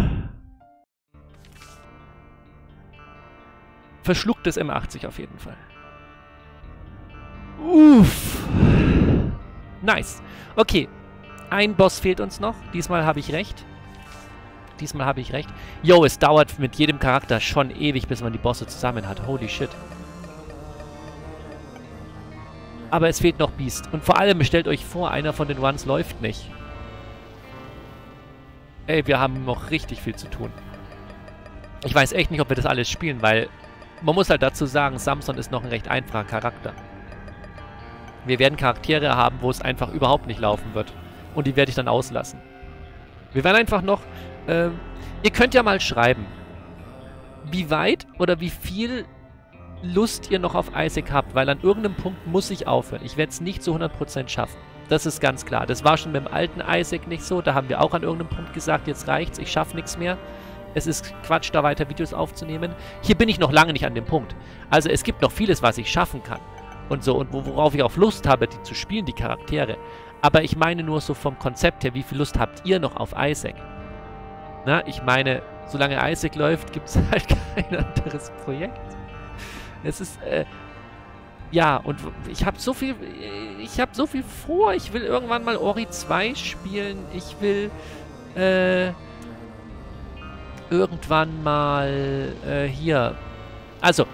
Verschlucktes M achtzig auf jeden Fall. Uff. Nice. Okay, ein Boss fehlt uns noch. Diesmal habe ich recht. Diesmal habe ich recht. Yo, es dauert mit jedem Charakter schon ewig, bis man die Bosse zusammen hat. Holy shit. Aber es fehlt noch Beast. Und vor allem, stellt euch vor, einer von den Ones läuft nicht. Ey, wir haben noch richtig viel zu tun. Ich weiß echt nicht, ob wir das alles spielen, weil... Man muss halt dazu sagen, Samson ist noch ein recht einfacher Charakter. Wir werden Charaktere haben, wo es einfach überhaupt nicht laufen wird. Und die werde ich dann auslassen. Wir werden einfach noch... Äh, ihr könnt ja mal schreiben, wie weit oder wie viel Lust ihr noch auf Isaac habt, weil an irgendeinem Punkt muss ich aufhören. Ich werde es nicht zu hundert Prozent schaffen. Das ist ganz klar. Das war schon mit dem alten Isaac nicht so. Da haben wir auch an irgendeinem Punkt gesagt, jetzt reicht's, ich schaffe nichts mehr. Es ist Quatsch, da weiter Videos aufzunehmen. Hier bin ich noch lange nicht an dem Punkt. Also es gibt noch vieles, was ich schaffen kann. Und so, und worauf ich auch Lust habe, die zu spielen, die Charaktere. Aber ich meine nur so vom Konzept her, wie viel Lust habt ihr noch auf Isaac? Na, ich meine, solange Isaac läuft, gibt es halt kein anderes Projekt. Es ist, äh, ja, und ich habe so viel, ich habe so viel vor. Ich will irgendwann mal Ori zwei spielen. Ich will, äh, irgendwann mal, äh, hier. Also,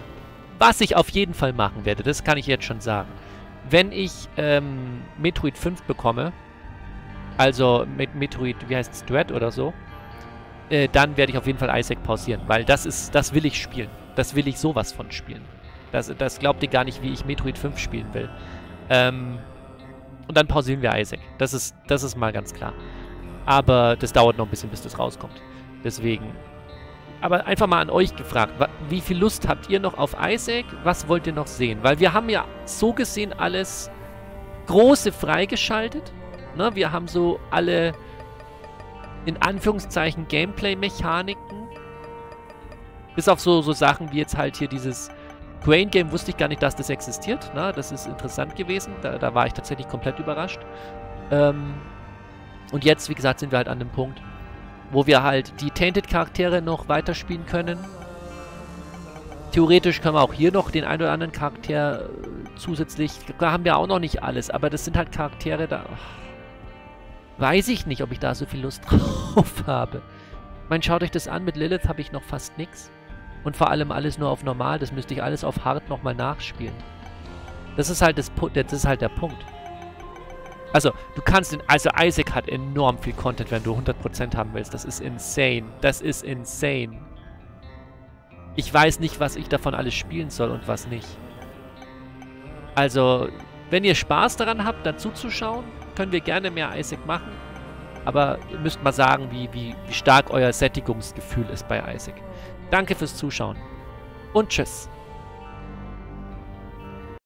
was ich auf jeden Fall machen werde, das kann ich jetzt schon sagen. Wenn ich, ähm, Metroid fünf bekomme, also mit Metroid, wie heißt es, Dread oder so, äh, dann werde ich auf jeden Fall Isaac pausieren, weil das ist, das will ich spielen. Das will ich sowas von spielen. Das, das glaubt ihr gar nicht, wie ich Metroid fünf spielen will. Ähm, und dann pausieren wir Isaac. Das ist, das ist mal ganz klar. Aber das dauert noch ein bisschen, bis das rauskommt. Deswegen. Aber einfach mal an euch gefragt, wie viel Lust habt ihr noch auf Isaac? Was wollt ihr noch sehen? Weil wir haben ja so gesehen alles Große freigeschaltet. Ne? Wir haben so alle in Anführungszeichen Gameplay-Mechaniken. Bis auf so, so Sachen wie jetzt halt hier dieses Crane Game, wusste ich gar nicht, dass das existiert. Na, das ist interessant gewesen. Da, da war ich tatsächlich komplett überrascht. Ähm, und jetzt, wie gesagt, sind wir halt an dem Punkt, wo wir halt die Tainted-Charaktere noch weiterspielen können. Theoretisch können wir auch hier noch den einen oder anderen Charakter äh, zusätzlich... Da haben wir auch noch nicht alles, aber das sind halt Charaktere, da... Oh, weiß ich nicht, ob ich da so viel Lust drauf habe. Ich meine, schaut euch das an. Mit Lilith habe ich noch fast nichts. Und vor allem alles nur auf normal. Das müsste ich alles auf hart nochmal nachspielen. Das ist halt das, Pu das ist halt der Punkt. Also, du kannst... Den, also, Isaac hat enorm viel Content, wenn du hundert Prozent haben willst. Das ist insane. Das ist insane. Ich weiß nicht, was ich davon alles spielen soll und was nicht. Also, wenn ihr Spaß daran habt, dazu zu schauen, können wir gerne mehr Isaac machen. Aber ihr müsst mal sagen, wie, wie, wie stark euer Sättigungsgefühl ist bei Isaac. Danke fürs Zuschauen und tschüss.